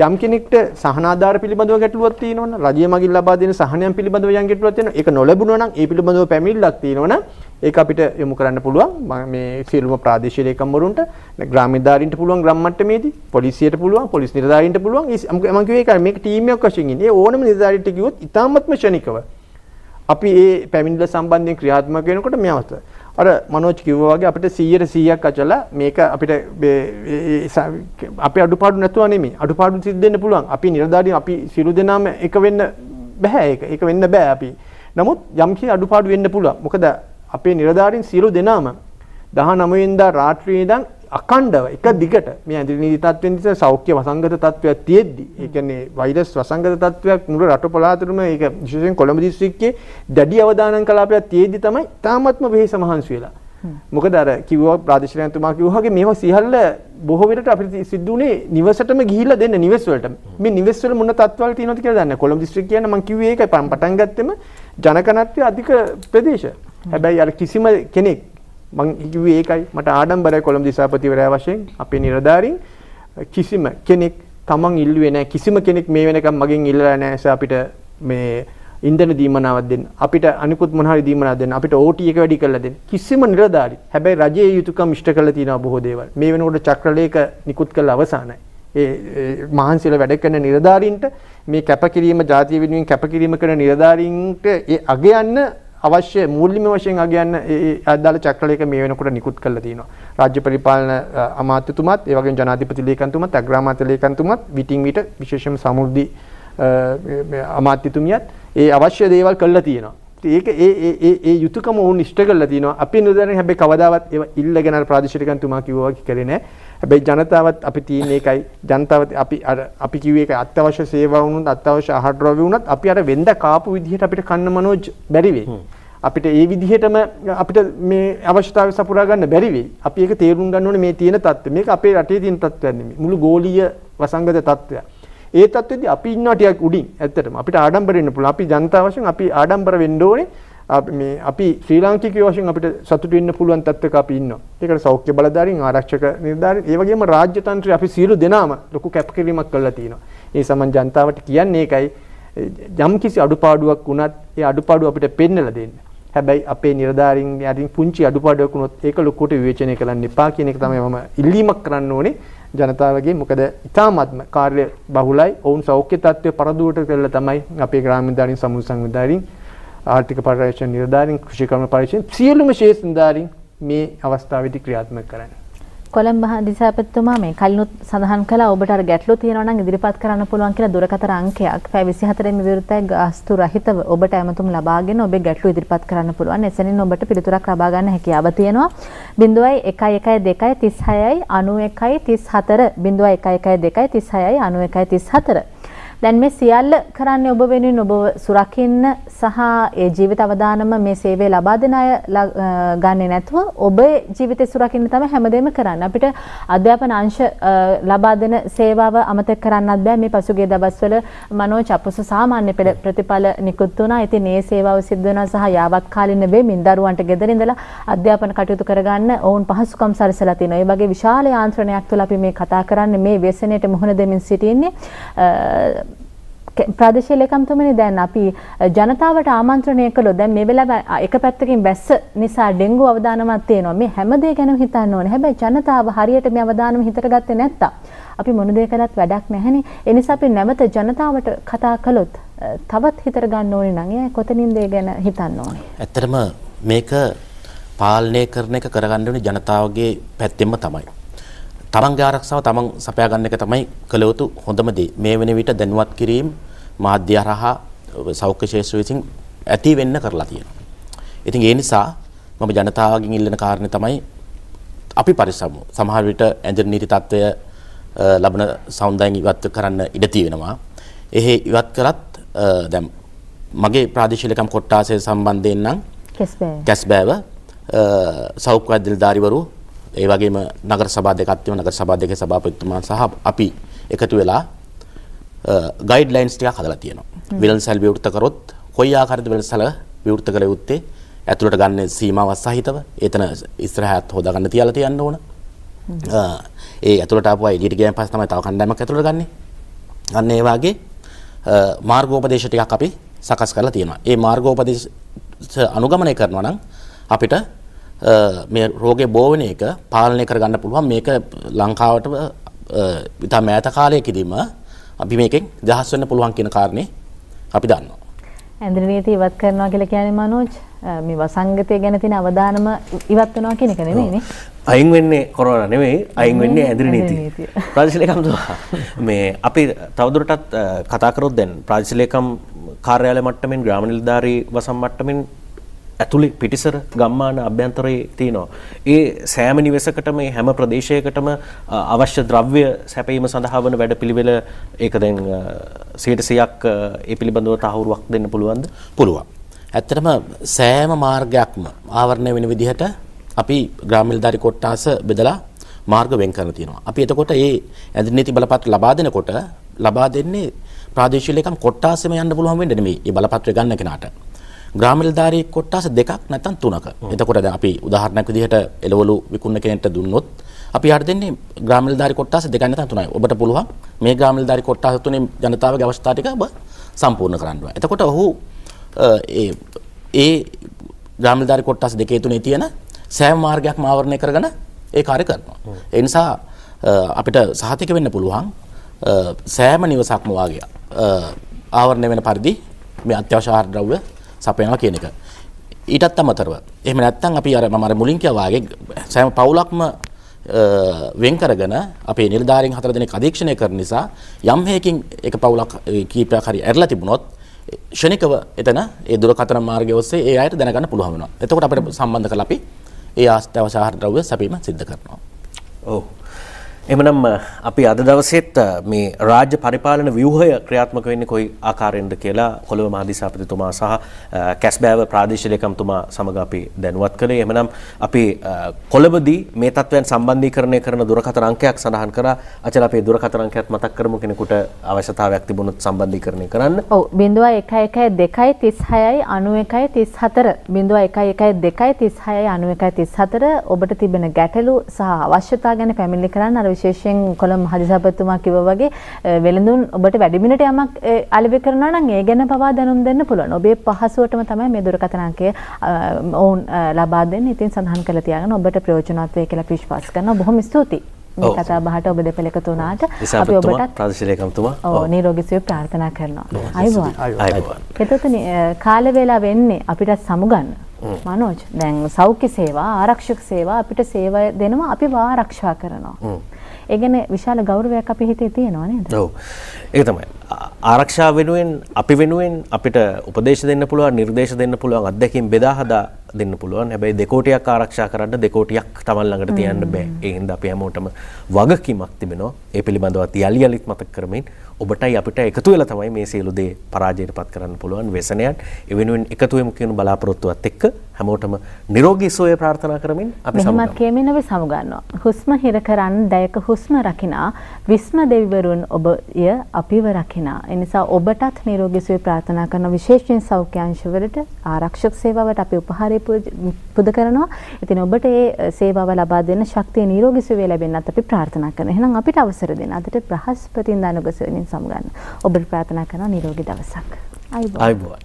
යම් කෙනෙක්ට සහන ආධාර පිළිබඳව ගැටලුවක් තියෙනවනම් රජය මගින් ලබා දෙන සහනයන් පිළිබඳව යම් ගැටලුවක් තියෙනවා. ඒක නොලැබුණා නම් ඒ පිළිබඳව පැමිණිල්ලක් තියෙනවනම් ඒක අපිට යොමු කරන්න පුළුවන්. මේ සියලුම ප්‍රාදේශීය ලේකම්වරුන්ට, ග්‍රාමීණධාරීන්ට පුළුවන් ග්‍රාම මට්ටමේදී, පොලිසියට පුළුවන්, පොලිස් නිලධාරීන්ට පුළුවන්. මම කිව්වේ ඒකයි මේක ටීම් එකක් වශයෙන් ඉන්නේ. ඒ ඕනම නිලධාරීන්ට කිව්වොත් ඉතාමත්ම ශනිකව අපි මේ පැමිණිල්ල සම්බන්ධයෙන් ක්‍රියාත්මක වෙනකොට මේ අවස්ථාව අර මනෝජ් කිව්වා වගේ අපිට සීයට සීයක් අචලා මේක අපිට අපේ අඩුපාඩු නැතුව නෙමෙයි අඩුපාඩු සිද්ධ වෙන්න පුළුවන්. අපි නිරදාදී අපි සිළු දෙනාම එක වෙන්න බෑ. ඒක ඒක වෙන්න බෑ අපි. නමුත් යම්කී අඩුපාඩු වෙන්න පුළුවන්. මොකද අපේ නිරදාරින් සිළු දෙනාම දහනවය වෙනිදා රාත්‍රියේ ඉඳන් අඛණ්ඩව එක දිගට මේ ඇඳිරි නීති තත්ත්වෙන් නිසා සෞඛ්‍ය වසංගත තත්ත්වයක් තියෙද්දි ඒ කියන්නේ වෛරස් වසංගත තත්ත්වයක් මුළු රට පළාතේම ඒක විශේෂයෙන් කොළඹ දිස්ත්‍රික්කයේ දැඩි අවදානම් කලාපයක් තියෙද්දි තමයි තාමත්ම වෙහෙස මහන්සි වෙලා මොකද අර කිව්වා ප්‍රාදේශීයතුමා කිව්වාගේ මේවා සියල්ල බොහෝ විට අපිට සිද්ධුනේ නිවසටම ගිහිල්ලා දෙන්න නිවෙස් වලට. මේ නිවෙස් වල මොන තත්ත්වවල තියෙනවද කියලා දන්නේ නැහැ. කොළඹ දිස්ත්‍රික්කය යන මම කිව්වේ ඒකයි පටන් ගත්තෙම ජනකනත්වයේ අධික ප්‍රදේශ. හැබැයි අර කිසිම කෙනෙක් මම කිව්වේ ඒකයි මට ආඩම්බරයි කොළඹ දිසාපතිවරයා වශයෙන් අපේ නිලධාරීන් කිසිම කෙනෙක් තමන් ඉල්ලුවේ නැහැ. කිසිම කෙනෙක් මේ වෙනකම් මගෙන් ඉල්ලලා නැහැ අපිට මේ ඉන්ධන දීමනාවක් දෙන්න අපිට අනිකුත් මොන හරි දීමනාවක් දෙන්න අපිට ඕටී එක වැඩි කරලා දෙන්න කිසිම නිලධාරි. හැබැයි රජයේ යුතුයකම් ඉෂ්ට කරලා තියෙනවා බොහෝ දේවල්. මේ වෙනකොට චක්‍රලේඛ නිකුත් කරලා අවසానයි. ඒ මහන්සියල වැඩ කරන නිලධාරීන්ට මේ කැපකිරීම ජාතිය වෙනුවෙන් කැපකිරීම කරන නිලධාරීන්ට ඒ අග යන්න අවශ්‍ය මූල්‍යමය වශයෙන් අග යන්න ඒ අදාළ චක්‍රලේඛ මේ වෙනකොට නිකුත් කරලා තියෙනවා. රාජ්‍ය පරිපාලන අමාත්‍යතුමත් ඒ වගේම ජනාධිපති ලේකම්තුමත් අග්‍රාමාත්‍ය ලේකම්තුමත් විටින් විට විශේෂයෙන්ම සමෘද්ධි අමාත්‍යතුමියත් ඒ අවශ්‍ය දේවල් කළා තියෙනවා. ඒක ඒ ඒ ඒ යුතුයකම වුන් ඉෂ්ට කළා තියෙනවා. අපි නුදරන හැබැයි කවදාවත් ඒව ඉල්ලගෙන අර ප්‍රාදේශිකයන්තුමා කිව්වා වගේ කරේ නැහැ. හැබැයි ජනතාවත් අපි තියෙන එකයි ජනතාවත් අපි අර අපි කිව්වේ ඒක අත්‍යවශ්‍ය සේවා වුණත් අත්‍යවශ්‍ය ආහාර ද්‍රව්‍ය වුණත් අපි අර වෙන්ද කාපු විදිහට අපිට කන්න මනෝජ් බැරි වෙයි. අපිට ඒ විදිහටම අපිට මේ අවශ්‍යතාවය සපුරා ගන්න බැරි වෙයි. අපි ඒක තේරුම් ගන්න ඕනේ මේ තියෙන තත්ත්වය. මේක අපේ රටේ තියෙන තත්ත්වයක් නෙමෙයි. මුළු ගෝලීය වසංගත තත්ත්වයක්. ඒ තත්ත්වෙදී අපි ඉන්නවා ටිකක් උඩින්. ඇත්තටම අපිට ආඩම්බර වෙන්න පුළුවන්. අපි ජනතාව වශයෙන් අපි ආඩම්බර වෙන්න ඕනේ. අපි මේ අපි ශ්‍රී ලාංකිකයෝ වශයෙන් අපිට සතුටු වෙන්න පුළුවන් තත්ත්වයක අපි ඉන්නවා. ඒකට සෞඛ්‍ය බලධාරීන්, ආරක්ෂක නිලධාරීන්, ඒ වගේම රාජ්‍ය තන්ත්‍රය අපි සියලු දෙනාම ලොකු කැපකිරීමක් කරලා තිනවා. ඒ සමන් ජනතාවට කියන්නේ ඒකයි යම් කිසි අඩුපාඩුවක් වුණත් ඒ අඩුපාඩුව අපිට පෙන්නලා දෙන්න. හැබැයි අපේ නිලධාරීන් යටින් පුංචි අඩුපාඩුවක් වුණොත් ඒක ලොකුට විවේචනය කරන්න එපා කියන එක තමයි මම ඉල්ලීමක් කරන්න ඕනේ. ජනතාවගේ මොකද ඉතාමත්ම කාර්ය බහුලයි. ඔවුන් සෞඛ්‍ය තත්ත්වය පරදුවට කරලා තමයි අපේ ග්‍රාම නිලධාරීන්, සමුදු සංවිධාරීන්, ආර්ථික පරිශ්‍රණ නිලධාරීන්, කෘෂි කර්ම පරිශ්‍රණ සියලුම ශේෂ නිලධාරීන් මේ අවස්ථාවේදී ක්‍රියාත්මක කරන්නේ. කොළඹ මහ දිසාපතිතුමා මේ කලිනුත් සඳහන් කළා ඔබට අර ගැටලු තියෙනවා නම් ඉදිරිපත් කරන්න පුළුවන් කියලා දුරකථන අංකයක් පැය විසිහතරෙම විවෘතයි ගාස්තු රහිතව ඔබට ඇමතුම් ලබාගෙන ඔබේ ගැටලු ඉදිරිපත් කරන්න පුළුවන්. එසැනින් ඔබට පිළිතුරක් ලබා ගන්න හැකියාව තියෙනවා. බිංදුවයි එකයි එකයි දෙකයි තිස් හයයි අනු එකයි තිස් හතර දැන් මේ සියල්ල කරන්නේ ඔබ වෙනුවෙන් ඔබ සුරකින්න සහ ඒ ජීවිත අවදානම මේ සේවය ලබා දෙන අය ගන්නේ නැතුව ඔබේ ජීවිතේ සුරකින්න තමයි හැමදේම කරන්නේ. අපිට අධ්‍යාපන අංශ ලබා දෙන සේවාව අමතක කරන්නත් බෑ. මේ පසුගිය දවස්වල මනෝජ් අපොස සාමාන්‍ය පෙළ ප්‍රතිඵල නිකුත් වුණා. ඉතින් මේ සේවාව සිද්ධ වෙනවා සහ යාවත්කාලින වෙමින් දරුවන්ට ගෙදර ඉඳලා අධ්‍යාපන කටයුතු කරගන්න ඔවුන් පහසුකම් සැලසලා තිනවා. ඒ වගේ විශාල යාන්ත්‍රණයක් තුළ අපි මේ කතා කරන්නේ මේ ව්‍යසනයට මුහුණ දෙමින් සිටින්නේ. ප්‍රාදේශීය ලේකම්තුමනි දැන් අපි ජනතාවට ආමන්ත්‍රණය කළොත් දැන් මේ වෙලාවේ එක පැත්තකින් වැස්ස නිසා ඩෙන්ගු අවදානමක් තියෙනවා. මේ හැමදේ ගැනම හිතන්න ඕනේ. හැබැයි ජනතාව හරියට මේ අවදානම හිතට ගත්තේ නැත්තම් අපි මොන දේ කළත් වැඩක් නැහැනේ. ඒ නිසා අපි නැවත ජනතාවට කතා කළොත් තවත් හිතට ගන්න ඕනේ නම් එයා කොතනින්ද ඒ ගැන හිතන්න ඕනේ. ඇත්තටම මේක පාලනය කරන එක කරගන්න ඕනේ ජනතාවගේ පැත්තෙන්ම තමයි. තරංග ආරක්ෂාව තමන් සපයා ගන්න එක තමයි කළ යුතු හොඳම දේ. මේ වෙන විට දැනුවත් කිරීම මාධ්‍ය හරහා සෞඛ්‍ය ශාස්ත්‍ර විසින් ඇති වෙන්න කරලා තියෙනවා. ඉතින් ඒ නිසා මම ජනතාවගෙන් ඉල්ලන කාරණේ තමයි අපි පරිස්සම් වුණා. සමහර විට ඇඳෙන නීති තත්ත්වය ලැබෙන සෞන්දර්යයෙන් ඉවත් කරන්න ඉඩ තියෙනවා. එහෙ ඉවත් කරත් දැන් මගේ ප්‍රාදේශීය ලේකම් කොට්ටාසය සම්බන්ධයෙන් නම් කැස්බෑව සෞඛ්‍ය අධිකාරීවරු ඒ වගේම නගර සභා දෙකක් තියෙනවා. නගර සභා දෙකේ සභාපතිතුමා සහ අපි එකතු වෙලා ගයිඩ්ලයින්ස් ටිකක් හදලා තියෙනවා. වෙළඳසැල් විවෘත කරොත් කොයි ආකාරයකද වෙළඳසැල විවෘත කළ යුත්තේ? ඇතුළට ගන්න සීමාවක් සහිතව එතන ඉස්සරහට හොදා ගන්න තියලා තියන්න ඕන. ඒ ඇතුළට ආපුවා එළියට ගියන් පස්සේ තමයි තව කණ්ඩායමක් ඇතුළට ගන්නෙ. අන්න ඒ වගේ මාර්ගෝපදේශ ටිකක් අපි සකස් කරලා තියෙනවා. ඒ මාර්ගෝපදේශ අනුගමනය කරනවා නම් අපිට මේ රෝගේ බෝ වෙන එක පාලනය කරගන්න පුළුවන්. මේක ලංකාවට ඉතා මෑත කාලයකදීම අපි මේකෙන් දහස් වෙන්න පුළුවන් කියන කාරණේ අපි දන්නවා. ඇඳෙන නීති ඉවත් කරනවා කියලා කියන්නේ මනෝජ් මේ වසංගතය ගැන තියෙන අවධානම ඉවත් වෙනවා කියන එක නෙමෙයි නේ. අයින් වෙන්නේ කොරෝනා නෙමෙයි, අයින් වෙන්නේ ඇඳෙන නීති. ප්‍රාදේශීය ලේකම්තුමා මේ අපි තවදුරටත් කතා කරොත් දැන් ප්‍රාදේශීය ලේකම් කාර්යාලය මට්ටමින් ග්‍රාම නිලධාරී වසම් මට්ටමින් ඇතුළේ පිටිසර ගම්මාන අභ්‍යන්තරයේ තියෙනවා. ඒ සෑම නිවසකටම මේ හැම ප්‍රදේශයකටම අවශ්‍ය ද්‍රව්‍ය සැපයීම සඳහා වන වැඩපිළිවෙල ඒක දැන් සියයට සියයක් ඒ පිළිබඳව තහවුරුවක් දෙන්න පුළුවන්ද? පුළුවන්. ඇත්තටම සෑම මාර්ගයක්ම ආවරණය වෙන විදිහට අපි ග්‍රාම නිලධාරි කොට්ටාස බෙදලා මාර්ග වෙන් කරලා තියෙනවා. අපි එතකොට මේ ඇඳුම් නීති බලපත්‍ර ලබා දෙනකොට ලබා දෙන්නේ ප්‍රාදේශීය ලේකම් කොට්ටාසෙම යන්න පුළුවන් වෙන්නේ නෙමෙයි. මේ බලපත්‍රය ගන්න කෙනාට ග්‍රාම නිලධාරි කොට්ටාස දෙකක් නැත්නම් තුනක. එතකොට දැන් අපි උදාහරණයක් විදිහට එළවලු විකුණන කෙනෙක්ට දුන්නොත් අපි යාට දෙන්නේ ග්‍රාම නිලධාරි කොට්ටාස දෙකක් නැත්නම් තුනයි. ඔබට පුළුවන් මේ ග්‍රාම නිලධාරි කොට්ටාස තුනේ ජනතාවගේ අවශ්‍යතාව ටික ඔබ සම්පූර්ණ කරන්න. එතකොට ඔහු ඒ ඒ ග්‍රාම නිලධාරි කොට්ටාස දෙකේ තුනේ තියෙන සෑම මාර්ගයක්ම ආවරණය කරගෙන ඒ කාර්ය කරනවා. ඒ නිසා අපිට සහතික වෙන්න පුළුවන් සෑම නිවසක්ම වාගේ ආවරණය වෙන පරිදි මේ අත්‍යවශ්‍ය ආහාර ද්‍රව්‍ය සපයනවා කියන එක. ඊටත් අමතරව එහෙම නැත්නම් අපි අර මම අර මුලින් කිව්වා වාගේ සෑම පවුලක්ම වෙන් කරගෙන අපේ නිලධාරීන් හතර දෙනෙක් අධීක්ෂණය කරන නිසා යම් හේකින් එක පවුලක් කීපයක් හරි ඇරලා තිබුණොත් ශනිකව එතන ඒ දුරකථන මාර්ගය ඔස්සේ ඒ අයට දැනගන්න පුළුවන් වෙනවා. එතකොට අපිට සම්බන්ධ කරලා අපි ඒ අත්‍යවශ්‍ය ආහාර ද්‍රව්‍ය සපයීම සිද්ධ කරනවා. ඔව්. එහෙනම් අපි අද දවසේත් මේ රාජ්‍ය පරිපාලන ව්‍යුහය ක්‍රියාත්මක වෙන්නේ කොයි ආකාරයෙන්ද කියලා කොළඹ මහදේශාපතිතුමා සහ කැස්බෑව ප්‍රාදේශීය ලේකම්තුමා සමග අපි දැනුවත් කළේ. එහෙනම් අපි කොළඹදී මේ තත්ත්වයන් සම්බන්ධීකරණය කරන දුරකථන අංකයක් සඳහන් කරා. අචල අපේ දුරකථන අංකයත් මතක් කරමු කෙනෙකුට අවශ්‍යතාවයක් තිබුණොත් සම්බන්ධීකරණය කරන්න. ඔව් බිංදුව එක එක දෙකයි තිස් හයයි අනූ එකයි තිස් හතර බිංදුව එක එක දෙකයි තිස් හයයි අනූ එකයි තිස් හතර ඔබට තිබෙන ගැටලු සහ අවශ්‍යතා ගැන පැමිණිලි කරන්න. අර විශේෂයෙන් කොළඹ මහදේශපතිතුමා කිව්වා වගේ වෙළඳුන් ඔබට වැඩි මිනිට යමක් අලෙවි කරනවා නම් ඒ ගැන පවා දැනුම් දෙන්න පුළුවන්. ඔබේ පහසුවටම තමයි මේ දුරකථන අංකය ඔවුන් ලබා දෙන්නේ. ඉතින් සඳහන් කරලා තියාගන්න ඔබට ප්‍රයෝජනවත් වෙයි කියලා විශ්වාස කරනවා. බොහොම ස්තුතියි. මේ කතා බහට ඔබ දෙපළ එකතු වුණාට අපි ඔබට ප්‍රාදේශීය ලේකම්තුමා ඔව් නිරෝගී සුවය ප්‍රාර්ථනා කරනවා. ආයුබෝවන්. ආයුබෝවන්. ඒතතනේ කාල වේලාව වෙන්නේ අපිට සමුගන්න. මනෝජ් දැන් සෞඛ්‍ය සේවා ආරක්ෂක සේවා අපිට සේවය දෙනවා අපි වා ආරක්ෂා කරනවා. ඒ කියන්නේ විශාල ගෞරවයක් අපේ හිතේ තියෙනවා නේද? ඔව්. ඒක තමයි. ආරක්ෂා වෙනුවෙන් අපි වෙනුවෙන් අපිට උපදේශ දෙන්න පුළුවන්, නිර්දේශ දෙන්න පුළුවන්, අත්දැකීම් බෙදා හදා දෙන්න පුළුවන්. හැබැයි දෙකෝටියක් ආරක්ෂා කරන්න දෙකෝටියක් Taman ළඟට තියන්න බෑ. ඒ හින්දා අපි හැමෝටම වගකීමක් තිබෙනවා. ඒ පිළිබඳවත් යලි යලිත් මතක් කරමින් ඔබටයි අපිට එකතු වෙලා තමයි මේ සියලු දේ පරාජයටපත් කරන්න පුළුවන් වෙසනයන්. ඒ වෙනුවෙන් එකතු වෙමු කියන බලාපොරොත්තුවත් එක්ක හැමෝටම නිරෝගී සුවය ප්‍රාර්ථනා කරමින් අපි සමගන්නවා. මෙහෙමත් කියමින් අපි සමගන්නවා. හුස්ම හිර කරන් දයක හුස්ම රකිනා විස්ම දෙවිවරුන් ඔබය අපිව රකිනා. ඒ නිසා ඔබටත් නිරෝගී සුවය ප්‍රාර්ථනා කරන විශේෂයෙන් සෞඛ්‍ය අංශවලට ආරක්ෂක සේවාවට අපි උපහාරය පුද කරනවා. ඉතින් ඔබට ඒ සේවාව ලබා දෙන්න ශක්තිය නිරෝගී සුවය ලැබෙන්නත් අපි ප්‍රාර්ථනා කරනවා. එහෙනම් අපිට අවසර දෙන්න අදට බ්‍රහස්පතින්දා නුගසෙන් සමගන්න. ඔබට ප්‍රාර්ථනා කරනවා නිරෝගී දවසක්. ආයුබෝවන්.